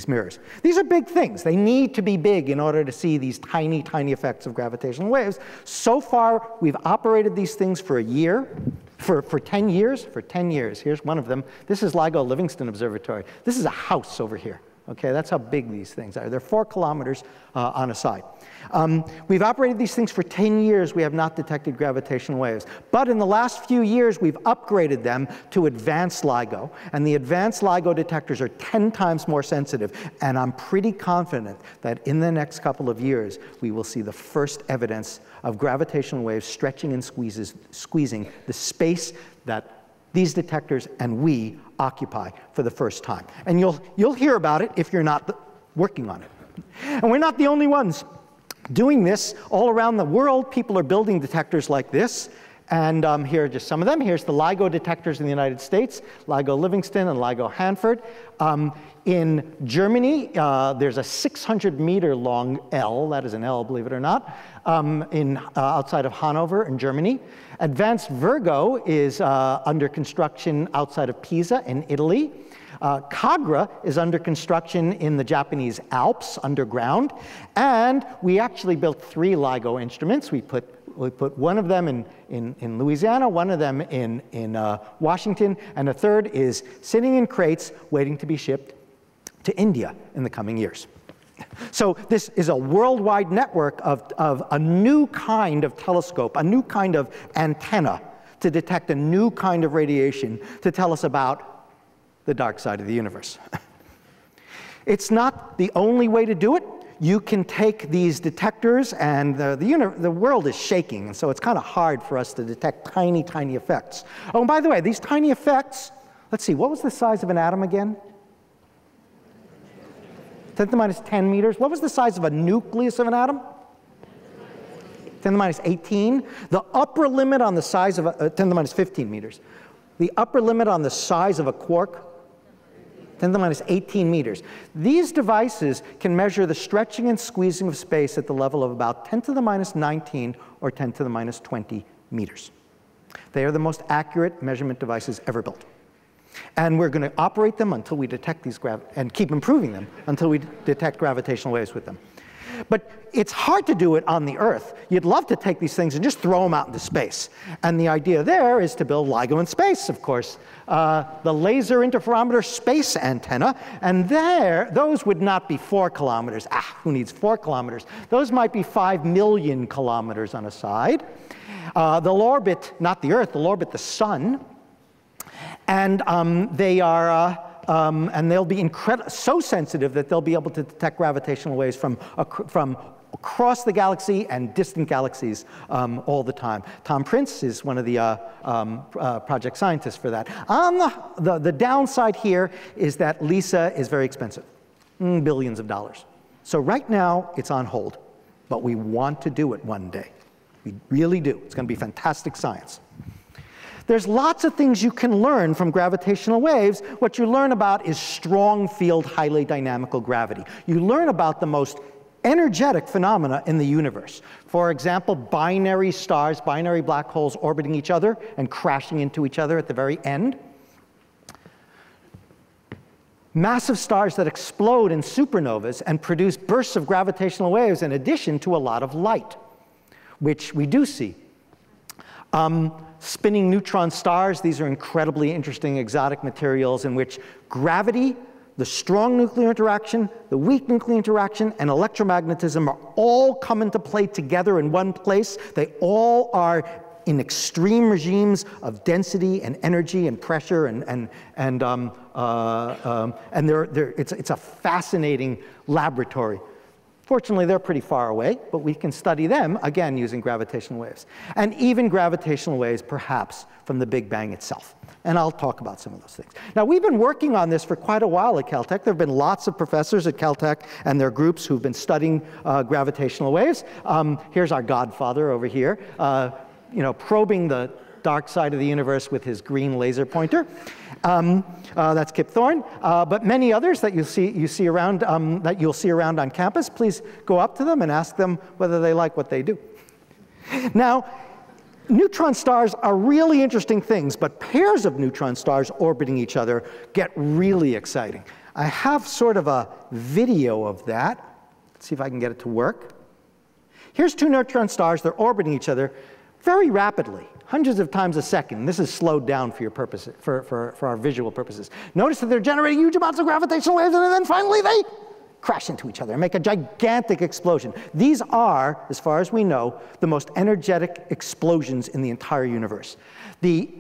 mirrors. These are big things. They need to be big in order to see these tiny, tiny effects of gravitational waves. So far, we've operated these things for a year, for 10 years. Here's one of them. This is LIGO Livingston Observatory. This is a house over here. Okay, that's how big these things are. They're 4 kilometers on a side. We've operated these things for 10 years. We have not detected gravitational waves. But in the last few years, we've upgraded them to advanced LIGO. And the advanced LIGO detectors are 10 times more sensitive. And I'm pretty confident that in the next couple of years, we will see the first evidence of gravitational waves stretching and squeezing the space that these detectors and we occupy for the first time. And you'll hear about it if you're not working on it. And we're not the only ones doing this. All around the world, people are building detectors like this. And here are just some of them. Here's the LIGO detectors in the United States, LIGO Livingston and LIGO Hanford. In Germany, there's a 600-meter-long L. That is an L, believe it or not, outside of Hanover in Germany. Advanced Virgo is under construction outside of Pisa in Italy. Kagra is under construction in the Japanese Alps underground. And we actually built 3 LIGO instruments. We put one of them in Louisiana, one of them in Washington, and a third is sitting in crates waiting to be shipped to India in the coming years. So this is a worldwide network of a new kind of telescope, a new kind of antenna to detect a new kind of radiation to tell us about the dark side of the universe. It's not the only way to do it. You can take these detectors, and the world is shaking, and so it's kind of hard for us to detect tiny, tiny effects. Oh, and by the way, these tiny effects, let's see, what was the size of an atom again? 10 to the minus 10 meters. What was the size of a nucleus of an atom? 10 to the minus 18. The upper limit on the size of 10 to the minus 15 meters. The upper limit on the size of a quark, 10 to the minus 18 meters. These devices can measure the stretching and squeezing of space at the level of about 10 to the minus 19 or 10 to the minus 20 meters. They are the most accurate measurement devices ever built. And we're going to operate them until we detect these and keep improving them until we detect gravitational waves with them. But it's hard to do it on the Earth. You'd love to take these things and just throw them out into space. And the idea there is to build LIGO in space, of course, the Laser Interferometer Space Antenna. And there, those would not be 4 kilometers. Ah, who needs 4 kilometers? Those might be 5 million kilometers on a side. They'll orbit, not the Earth, they'll orbit the Sun. And they are, and they'll be so sensitive that they'll be able to detect gravitational waves from across the galaxy and distant galaxies all the time. Tom Prince is one of the project scientists for that. On the downside here is that LISA is very expensive, billions of dollars. So right now, it's on hold. But we want to do it one day. We really do. It's going to be fantastic science. There's lots of things you can learn from gravitational waves. What you learn about is strong field, highly dynamical gravity. You learn about the most energetic phenomena in the universe. For example, binary stars, binary black holes orbiting each other and crashing into each other at the very end. Massive stars that explode in supernovas and produce bursts of gravitational waves in addition to a lot of light, which we do see. Spinning neutron stars, these are incredibly interesting exotic materials in which gravity, the strong nuclear interaction, the weak nuclear interaction, and electromagnetism are all come into play together in one place. They all are in extreme regimes of density and energy and pressure, and it's a fascinating laboratory. Fortunately, they're pretty far away, but we can study them, again, using gravitational waves. And even gravitational waves, perhaps, from the Big Bang itself. And I'll talk about some of those things. Now, we've been working on this for quite a while at Caltech. There have been lots of professors at Caltech and their groups who've been studying gravitational waves. Here's our godfather over here, probing the dark side of the universe with his green laser pointer. That's Kip Thorne, but many others that you see around that you'll see around on campus. Please go up to them and ask them whether they like what they do. Now, neutron stars are really interesting things, but pairs of neutron stars orbiting each other get really exciting. I have sort of a video of that. Let's see if I can get it to work. Here's two neutron stars. They're orbiting each other very rapidly, hundreds of times a second. This is slowed down for your purposes, for our visual purposes. Notice that they're generating huge amounts of gravitational waves, and then finally they crash into each other and make a gigantic explosion. These are, as far as we know, the most energetic explosions in the entire universe. The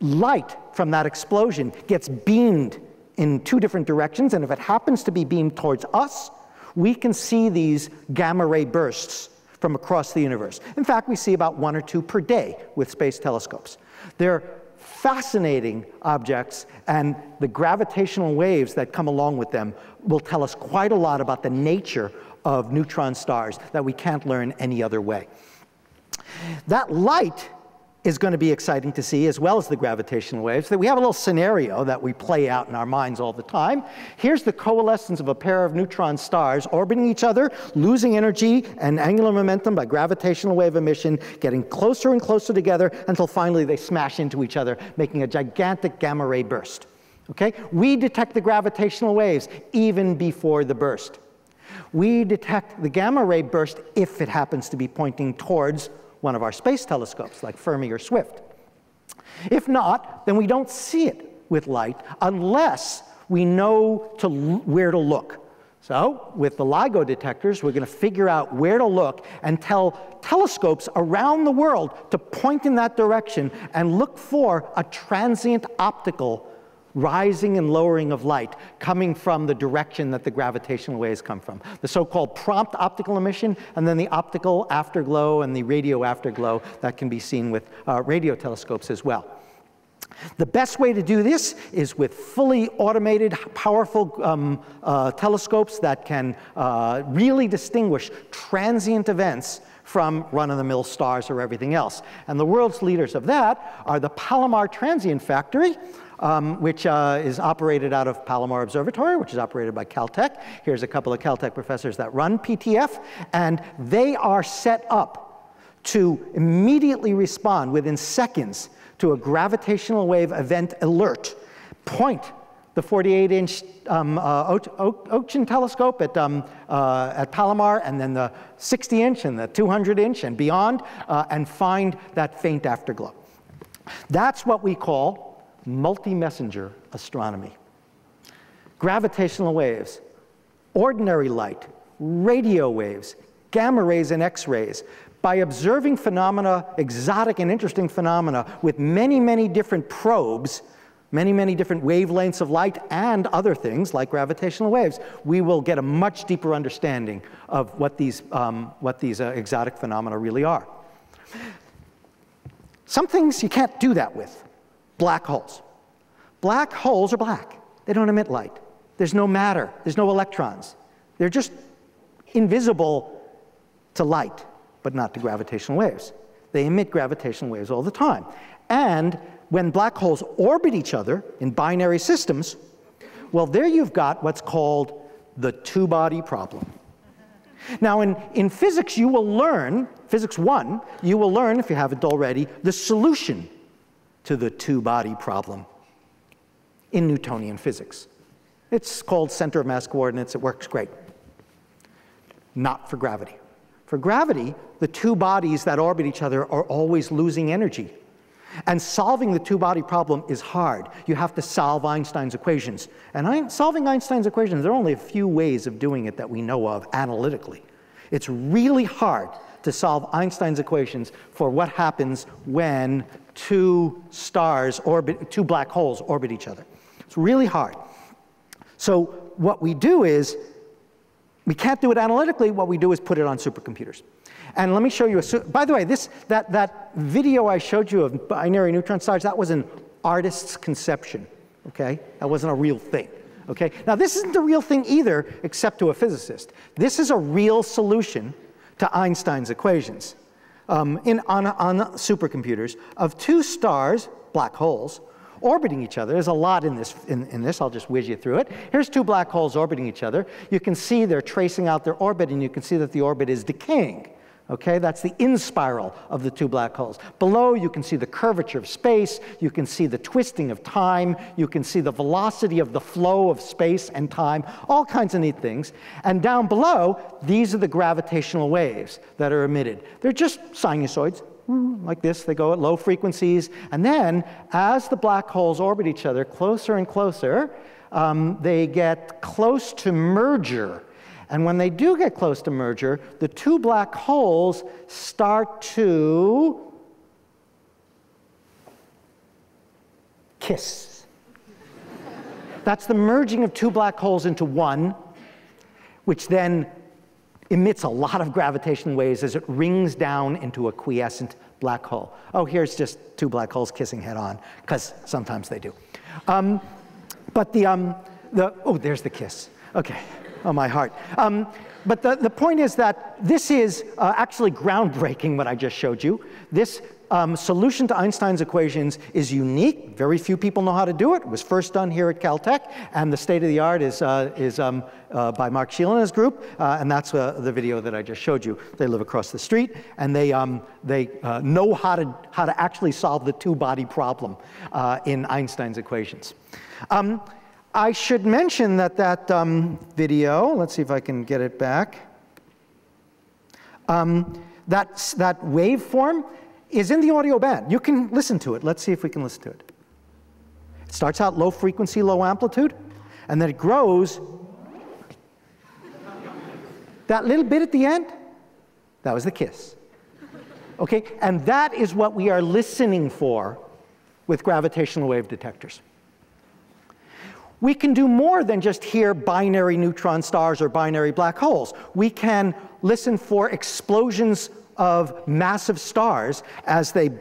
light from that explosion gets beamed in two different directions, and if it happens to be beamed towards us, we can see these gamma ray bursts from across the universe. In fact, we see about 1 or 2 per day with space telescopes. They're fascinating objects, and the gravitational waves that come along with them will tell us quite a lot about the nature of neutron stars that we can't learn any other way. That light is going to be exciting to see, as well as the gravitational waves. We have a little scenario that we play out in our minds all the time. Here's the coalescence of a pair of neutron stars orbiting each other, losing energy and angular momentum by gravitational wave emission, getting closer and closer together until finally they smash into each other, making a gigantic gamma ray burst. Okay? We detect the gravitational waves even before the burst. We detect the gamma ray burst if it happens to be pointing towards one of our space telescopes, like Fermi or Swift. If not, then we don't see it with light unless we know where to look. So with the LIGO detectors, we're going to figure out where to look and tell telescopes around the world to point in that direction and look for a transient optical rising and lowering of light coming from the direction that the gravitational waves come from. The so-called prompt optical emission, and then the optical afterglow and the radio afterglow that can be seen with radio telescopes as well. The best way to do this is with fully automated, powerful telescopes that can really distinguish transient events from run-of-the-mill stars or everything else. And the world's leaders of that are the Palomar Transient Factory, which is operated out of Palomar Observatory, which is operated by Caltech. Here's a couple of Caltech professors that run PTF, and they are set up to immediately respond within seconds to a gravitational wave event alert, point the 48-inch Oakchin telescope at Palomar, and then the 60-inch and the 200-inch and beyond, and find that faint afterglow. That's what we call multi-messenger astronomy. Gravitational waves, ordinary light, radio waves, gamma rays and X-rays. By observing phenomena, exotic and interesting phenomena, with many, many different probes, many, many different wavelengths of light and other things like gravitational waves, we will get a much deeper understanding of what these exotic phenomena really are. Some things you can't do that with. Black holes. Black holes are black. They don't emit light. There's no matter. There's no electrons. They're just invisible to light, but not to gravitational waves. They emit gravitational waves all the time. And when black holes orbit each other in binary systems, well, there you've got what's called the two-body problem. Now, in physics, you will learn, physics 1, you will learn, if you haven't already, the solution to the two-body problem in Newtonian physics. It's called center of mass coordinates. It works great. Not for gravity. For gravity, the two bodies that orbit each other are always losing energy. And solving the two-body problem is hard. You have to solve Einstein's equations. And solving Einstein's equations, there are only a few ways of doing it that we know of analytically. It's really hard to solve Einstein's equations for what happens when two black holes orbit each other. It's really hard. So what we do is, we can't do it analytically. What we do is put it on supercomputers. And let me show you a, by the way, that video I showed you of binary neutron stars, that was an artist's conception, okay? That wasn't a real thing, okay? Now, this isn't the real thing either, except to a physicist. This is a real solution to Einstein's equations on supercomputers of two stars, black holes, orbiting each other. There's a lot in this. I'll just whiz you through it. Here's two black holes orbiting each other. You can see they're tracing out their orbit, and you can see that the orbit is decaying. Okay, that's the in-spiral of the two black holes. Below, you can see the curvature of space. You can see the twisting of time. You can see the velocity of the flow of space and time, all kinds of neat things. And down below, these are the gravitational waves that are emitted. They're just sinusoids. Like this, they go at low frequencies. And then, as the black holes orbit each other closer and closer, they get close to merger. And when they do get close to merger, the two black holes start to kiss. That's the merging of two black holes into one, which then emits a lot of gravitational waves as it rings down into a quiescent black hole. Oh, here's just two black holes kissing head on, because sometimes they do. Oh, there's the kiss. Okay, oh, my heart. But the point is that this is actually groundbreaking, what I just showed you. This solution to Einstein's equations is unique. Very few people know how to do it. It was first done here at Caltech, and the state of the art is by Mark Sheehan and his group, and that's the video that I just showed you. They live across the street, and they know how to actually solve the two-body problem in Einstein's equations. I should mention that video, let's see if I can get it back, that waveform is in the audio band. You can listen to it. Let's see if we can listen to it. It starts out low frequency, low amplitude, and then it grows. That little bit at the end, that was the kiss. Okay, and that is what we are listening for with gravitational wave detectors. We can do more than just hear binary neutron stars or binary black holes. We can listen for explosions of massive stars as they burn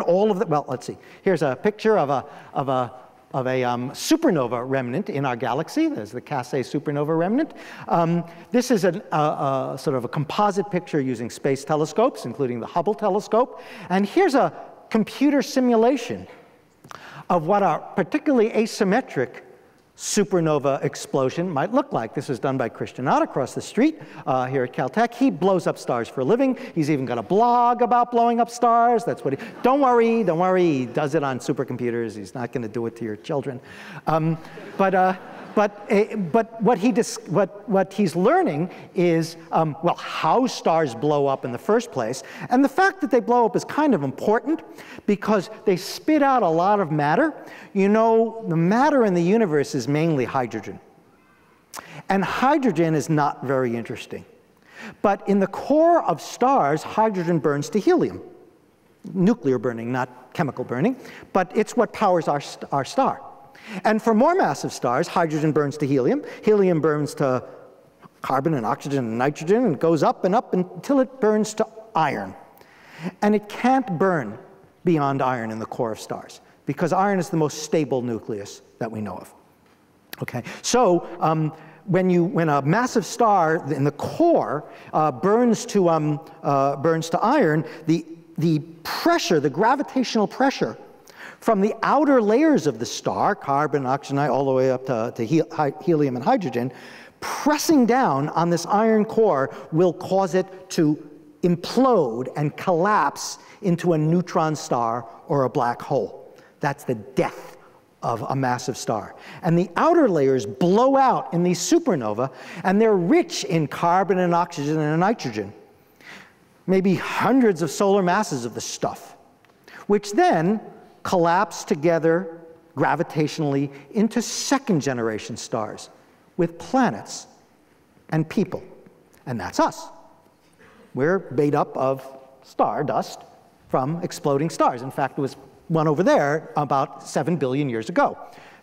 all of the. Well, let's see. Here's a picture of a supernova remnant in our galaxy. There's the Cassiopeia supernova remnant. This is a sort of a composite picture using space telescopes, including the Hubble telescope. And here's a computer simulation of what are particularly asymmetric supernova explosion might look like. This is done by Christian Ott across the street here at Caltech. He blows up stars for a living. He's even got a blog about blowing up stars. That's what he, don't worry, he does it on supercomputers. He's not gonna do it to your children. But what he's learning is, well, how stars blow up in the first place. And the fact that they blow up is kind of important because they spit out a lot of matter. You know, the matter in the universe is mainly hydrogen. And hydrogen is not very interesting. But in the core of stars, hydrogen burns to helium. Nuclear burning, not chemical burning. But it's what powers our star. And for more massive stars, hydrogen burns to helium. Helium burns to carbon and oxygen and nitrogen and goes up and up until it burns to iron. And it can't burn beyond iron in the core of stars because iron is the most stable nucleus that we know of. Okay, so when a massive star in the core burns to iron, the pressure, the gravitational pressure from the outer layers of the star, carbon, oxygen, all the way up to helium and hydrogen, pressing down on this iron core will cause it to implode and collapse into a neutron star or a black hole. That's the death of a massive star. And the outer layers blow out in these supernovae, and they're rich in carbon and oxygen and nitrogen, maybe hundreds of solar masses of this stuff, which then collapse together gravitationally into second-generation stars with planets and people. And that's us. We're made up of star dust from exploding stars. In fact, there was one over there about 7 billion years ago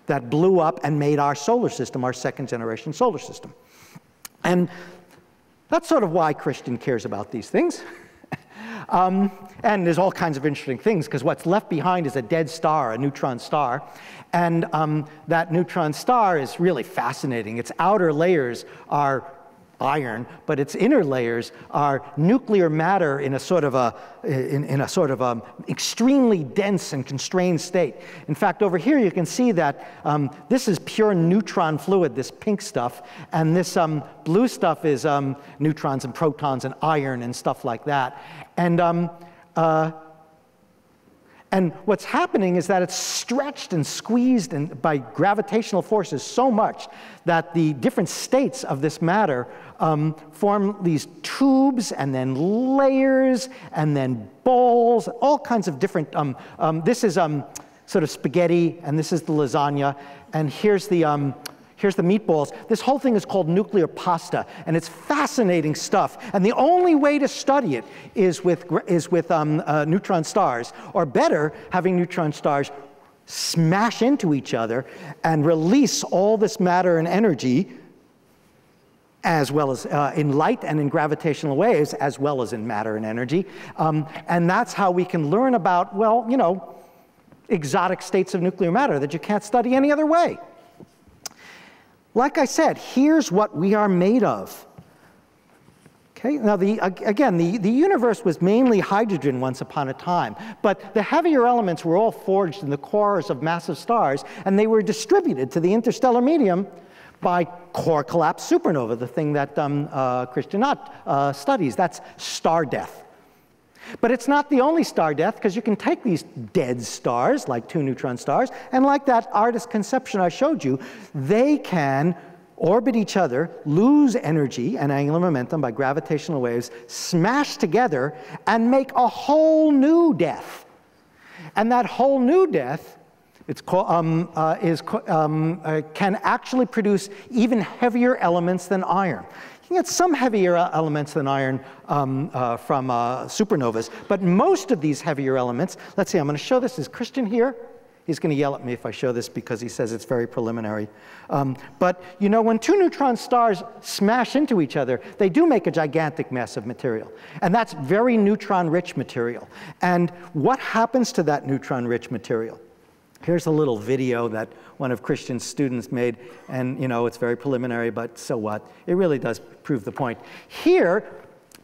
that blew up and made our solar system, our second-generation solar system. And that's sort of why Christian cares about these things. And there's all kinds of interesting things, because what's left behind is a dead star, a neutron star. And that neutron star is really fascinating. Its outer layers are iron, but its inner layers are nuclear matter in a sort of an extremely dense and constrained state. In fact, over here you can see that this is pure neutron fluid, this pink stuff, and this blue stuff is neutrons and protons and iron and stuff like that. And what's happening is that it's stretched and squeezed by gravitational forces so much that the different states of this matter form these tubes and then layers and then balls, all kinds of different, this is sort of spaghetti and this is the lasagna and here's the meatballs. This whole thing is called nuclear pasta, and it's fascinating stuff. And the only way to study it is with neutron stars, or better, having neutron stars smash into each other and release all this matter and energy, as well as in light and in gravitational waves, as well as in matter and energy. And that's how we can learn about, well, you know, exotic states of nuclear matter that you can't study any other way. Like I said, here's what we are made of. Okay, now again, the universe was mainly hydrogen once upon a time, but the heavier elements were all forged in the cores of massive stars, and they were distributed to the interstellar medium by core collapse supernova, the thing that Christian Ott studies. That's star death. But it's not the only star death, because you can take these dead stars, like two neutron stars, and like that artist conception I showed you, they can orbit each other, lose energy and angular momentum by gravitational waves, smash together, and make a whole new death. And that whole new death can actually produce even heavier elements than iron. You get some heavier elements than iron from supernovas, but most of these heavier elements, let's see, I'm going to show this. Is Christian here? He's going to yell at me if I show this because he says it's very preliminary. But you know, when two neutron stars smash into each other, they do make a gigantic mess of material. And that's very neutron-rich material. And what happens to that neutron-rich material? Here's a little video that one of Christian's students made, and you know, it's very preliminary, but so what? It really does prove the point. Here,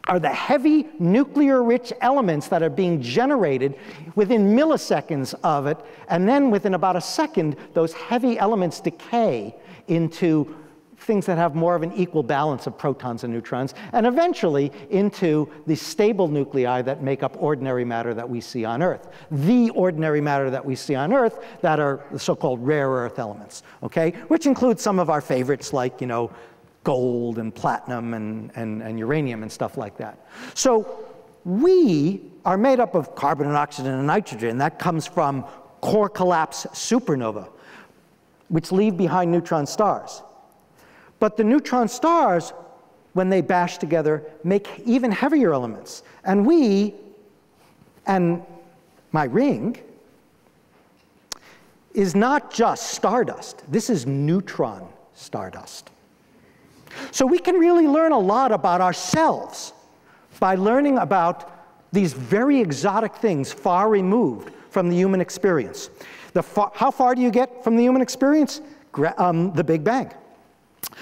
are the heavy nuclear-rich elements that are being generated within milliseconds of it, and then within about a second, those heavy elements decay into things that have more of an equal balance of protons and neutrons, and eventually into the stable nuclei that make up ordinary matter that we see on Earth. The ordinary matter that we see on Earth that are the so-called rare Earth elements, okay? Which includes some of our favorites like, you know, gold and platinum and uranium and stuff like that. So we are made up of carbon and oxygen and nitrogen. That comes from core collapse supernova, which leave behind neutron stars. But the neutron stars, when they bash together, make even heavier elements. And we, and my ring, is not just stardust. This is neutron stardust. So we can really learn a lot about ourselves by learning about these very exotic things far removed from the human experience. How far do you get from the human experience? The Big Bang.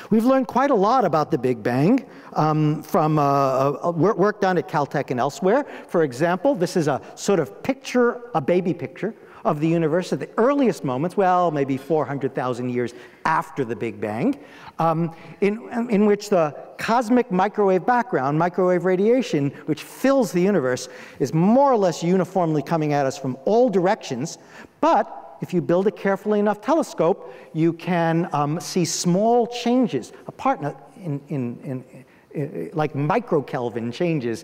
We've learned quite a lot about the Big Bang from work done at Caltech and elsewhere. For example, this is a sort of picture, a baby picture, of the universe at the earliest moments, well, maybe 400,000 years after the Big Bang, in which the cosmic microwave background, microwave radiation, which fills the universe, is more or less uniformly coming at us from all directions. But if you build a carefully enough telescope, you can see small changes, like microkelvin changes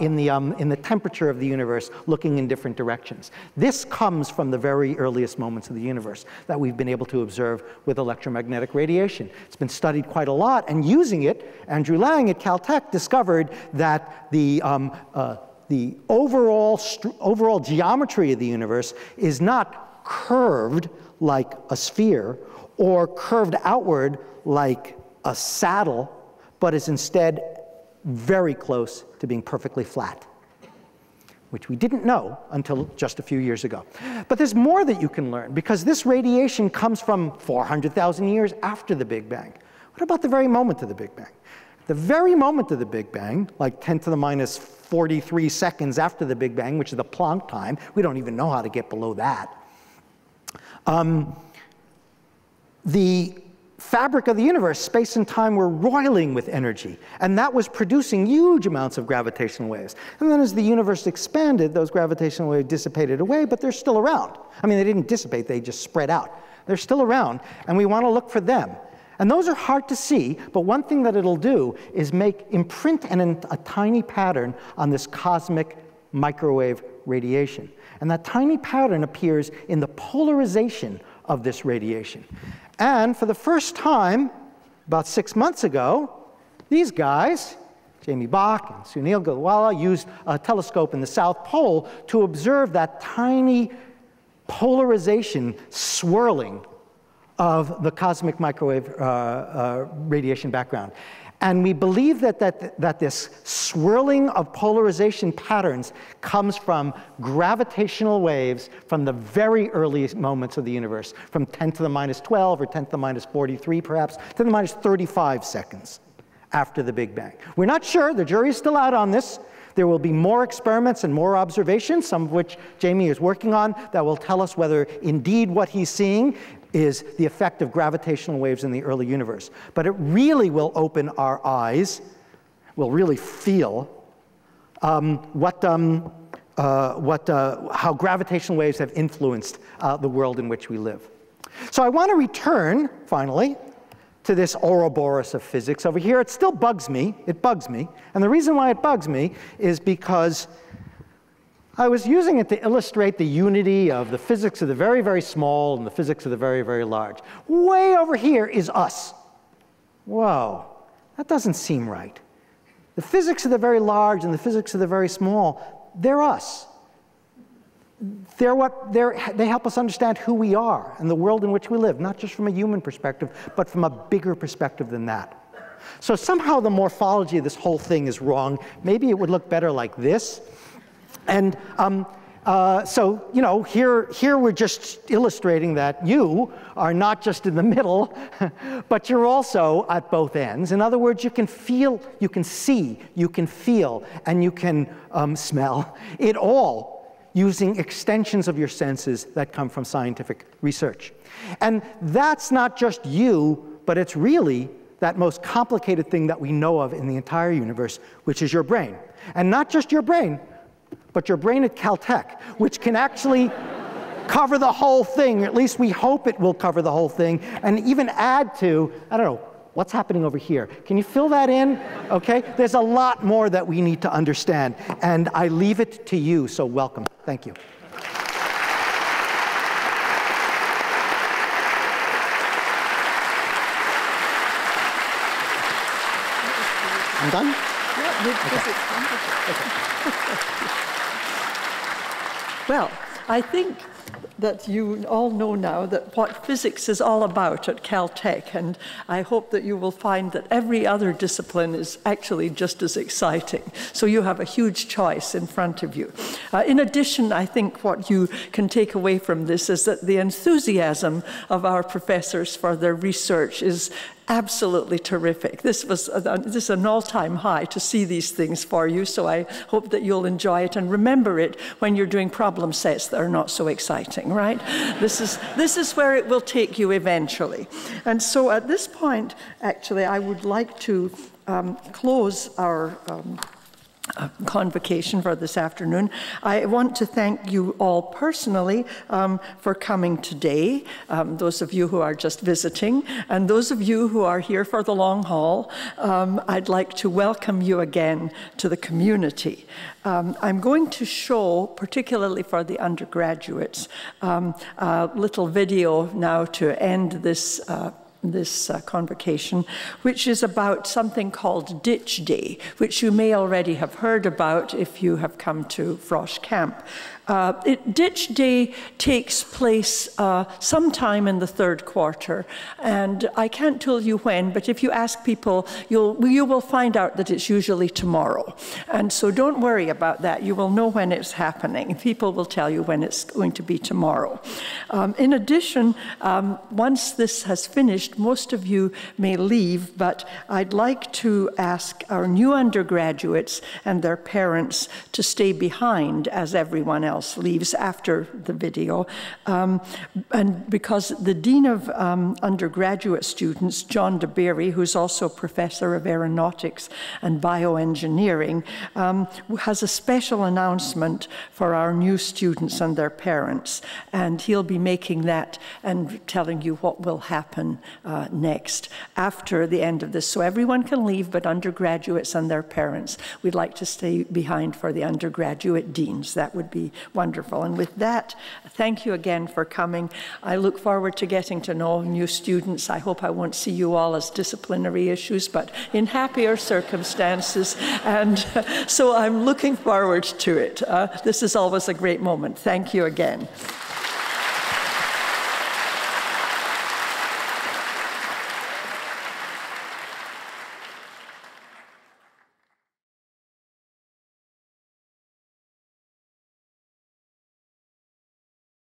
in the temperature of the universe looking in different directions. This comes from the very earliest moments of the universe that we've been able to observe with electromagnetic radiation. It's been studied quite a lot, and using it, Andrew Lang at Caltech discovered that the overall geometry of the universe is not curved like a sphere or curved outward like a saddle, but is instead very close to being perfectly flat, which we didn't know until just a few years ago. But there's more that you can learn, because this radiation comes from 400,000 years after the Big Bang. What about the very moment of the Big Bang? The very moment of the Big Bang, like 10 to the minus 43 seconds after the Big Bang, which is the Planck time, we don't even know how to get below that. The fabric of the universe, space and time, were roiling with energy, and that was producing huge amounts of gravitational waves. And then as the universe expanded, those gravitational waves dissipated away, but they're still around. I mean, they didn't dissipate, they just spread out. They're still around, and we want to look for them. And those are hard to see, but one thing that it'll do is imprint a tiny pattern on this cosmic microwave radiation. And that tiny pattern appears in the polarization of this radiation. And for the first time, about 6 months ago, these guys, Jamie Bach and Sunil Gilwala, used a telescope in the South Pole to observe that tiny polarization swirling of the cosmic microwave radiation background. And we believe that this swirling of polarization patterns comes from gravitational waves from the very earliest moments of the universe, from 10 to the minus 12 or 10 to the minus 43 perhaps, 10 to the minus 35 seconds after the Big Bang. We're not sure, the jury's still out on this. There will be more experiments and more observations, some of which Jamie is working on, that will tell us whether indeed what he's seeing is the effect of gravitational waves in the early universe. But it really will open our eyes, we'll really feel how gravitational waves have influenced the world in which we live. So I want to return, finally, to this Ouroboros of physics over here. It still bugs me, And the reason why it bugs me is because I was using it to illustrate the unity of the physics of the very, very small and the physics of the very, very large. Way over here is us. Whoa, that doesn't seem right. The physics of the very large and the physics of the very small, they're us. They help us understand who we are and the world in which we live, not just from a human perspective, but from a bigger perspective than that. So somehow the morphology of this whole thing is wrong. Maybe it would look better like this. And So, you know, here we're just illustrating that you are not just in the middle, but you're also at both ends. In other words, you can feel, you can see, you can feel, and you can smell it all using extensions of your senses that come from scientific research. And that's not just you, but it's really that most complicated thing that we know of in the entire universe, which is your brain. And not just your brain, but your brain at Caltech, which can actually cover the whole thing, or at least we hope it will cover the whole thing, and even add to, I don't know, what's happening over here? Can you fill that in? Okay, there's a lot more that we need to understand, and I leave it to you, so welcome. Thank you. I'm done? Yeah, okay. Well, I think that you all know now that what physics is all about at Caltech, and I hope that you will find that every other discipline is actually just as exciting. So you have a huge choice in front of you. In addition, I think what you can take away from this is that the enthusiasm of our professors for their research is absolutely terrific. This is an all-time high to see these things for you, so I hope that you'll enjoy it and remember it when you're doing problem sets that are not so exciting, right? This is where it will take you eventually. And so at this point, actually, I would like to close our convocation for this afternoon. I want to thank you all personally for coming today, those of you who are just visiting, and those of you who are here for the long haul. I'd like to welcome you again to the community. I'm going to show, particularly for the undergraduates, a little video now to end this this convocation, which is about something called Ditch Day, which you may already have heard about if you have come to Frosch Camp. Ditch Day takes place sometime in the third quarter, and I can't tell you when, but if you ask people, you will find out that it's usually tomorrow. And so don't worry about that. You will know when it's happening. People will tell you when it's going to be tomorrow. In addition, once this has finished, most of you may leave, but I'd like to ask our new undergraduates and their parents to stay behind as everyone else leaves after the video, and because the Dean of Undergraduate Students, John DeBerry, who's also Professor of Aeronautics and Bioengineering, has a special announcement for our new students and their parents, and he'll be making that and telling you what will happen next after the end of this. So everyone can leave, but undergraduates and their parents. We'd like to stay behind for the undergraduate deans. That would be wonderful. And with that, thank you again for coming. I look forward to getting to know new students. I hope I won't see you all as disciplinary issues, but in happier circumstances. And so I'm looking forward to it. This is always a great moment. Thank you again.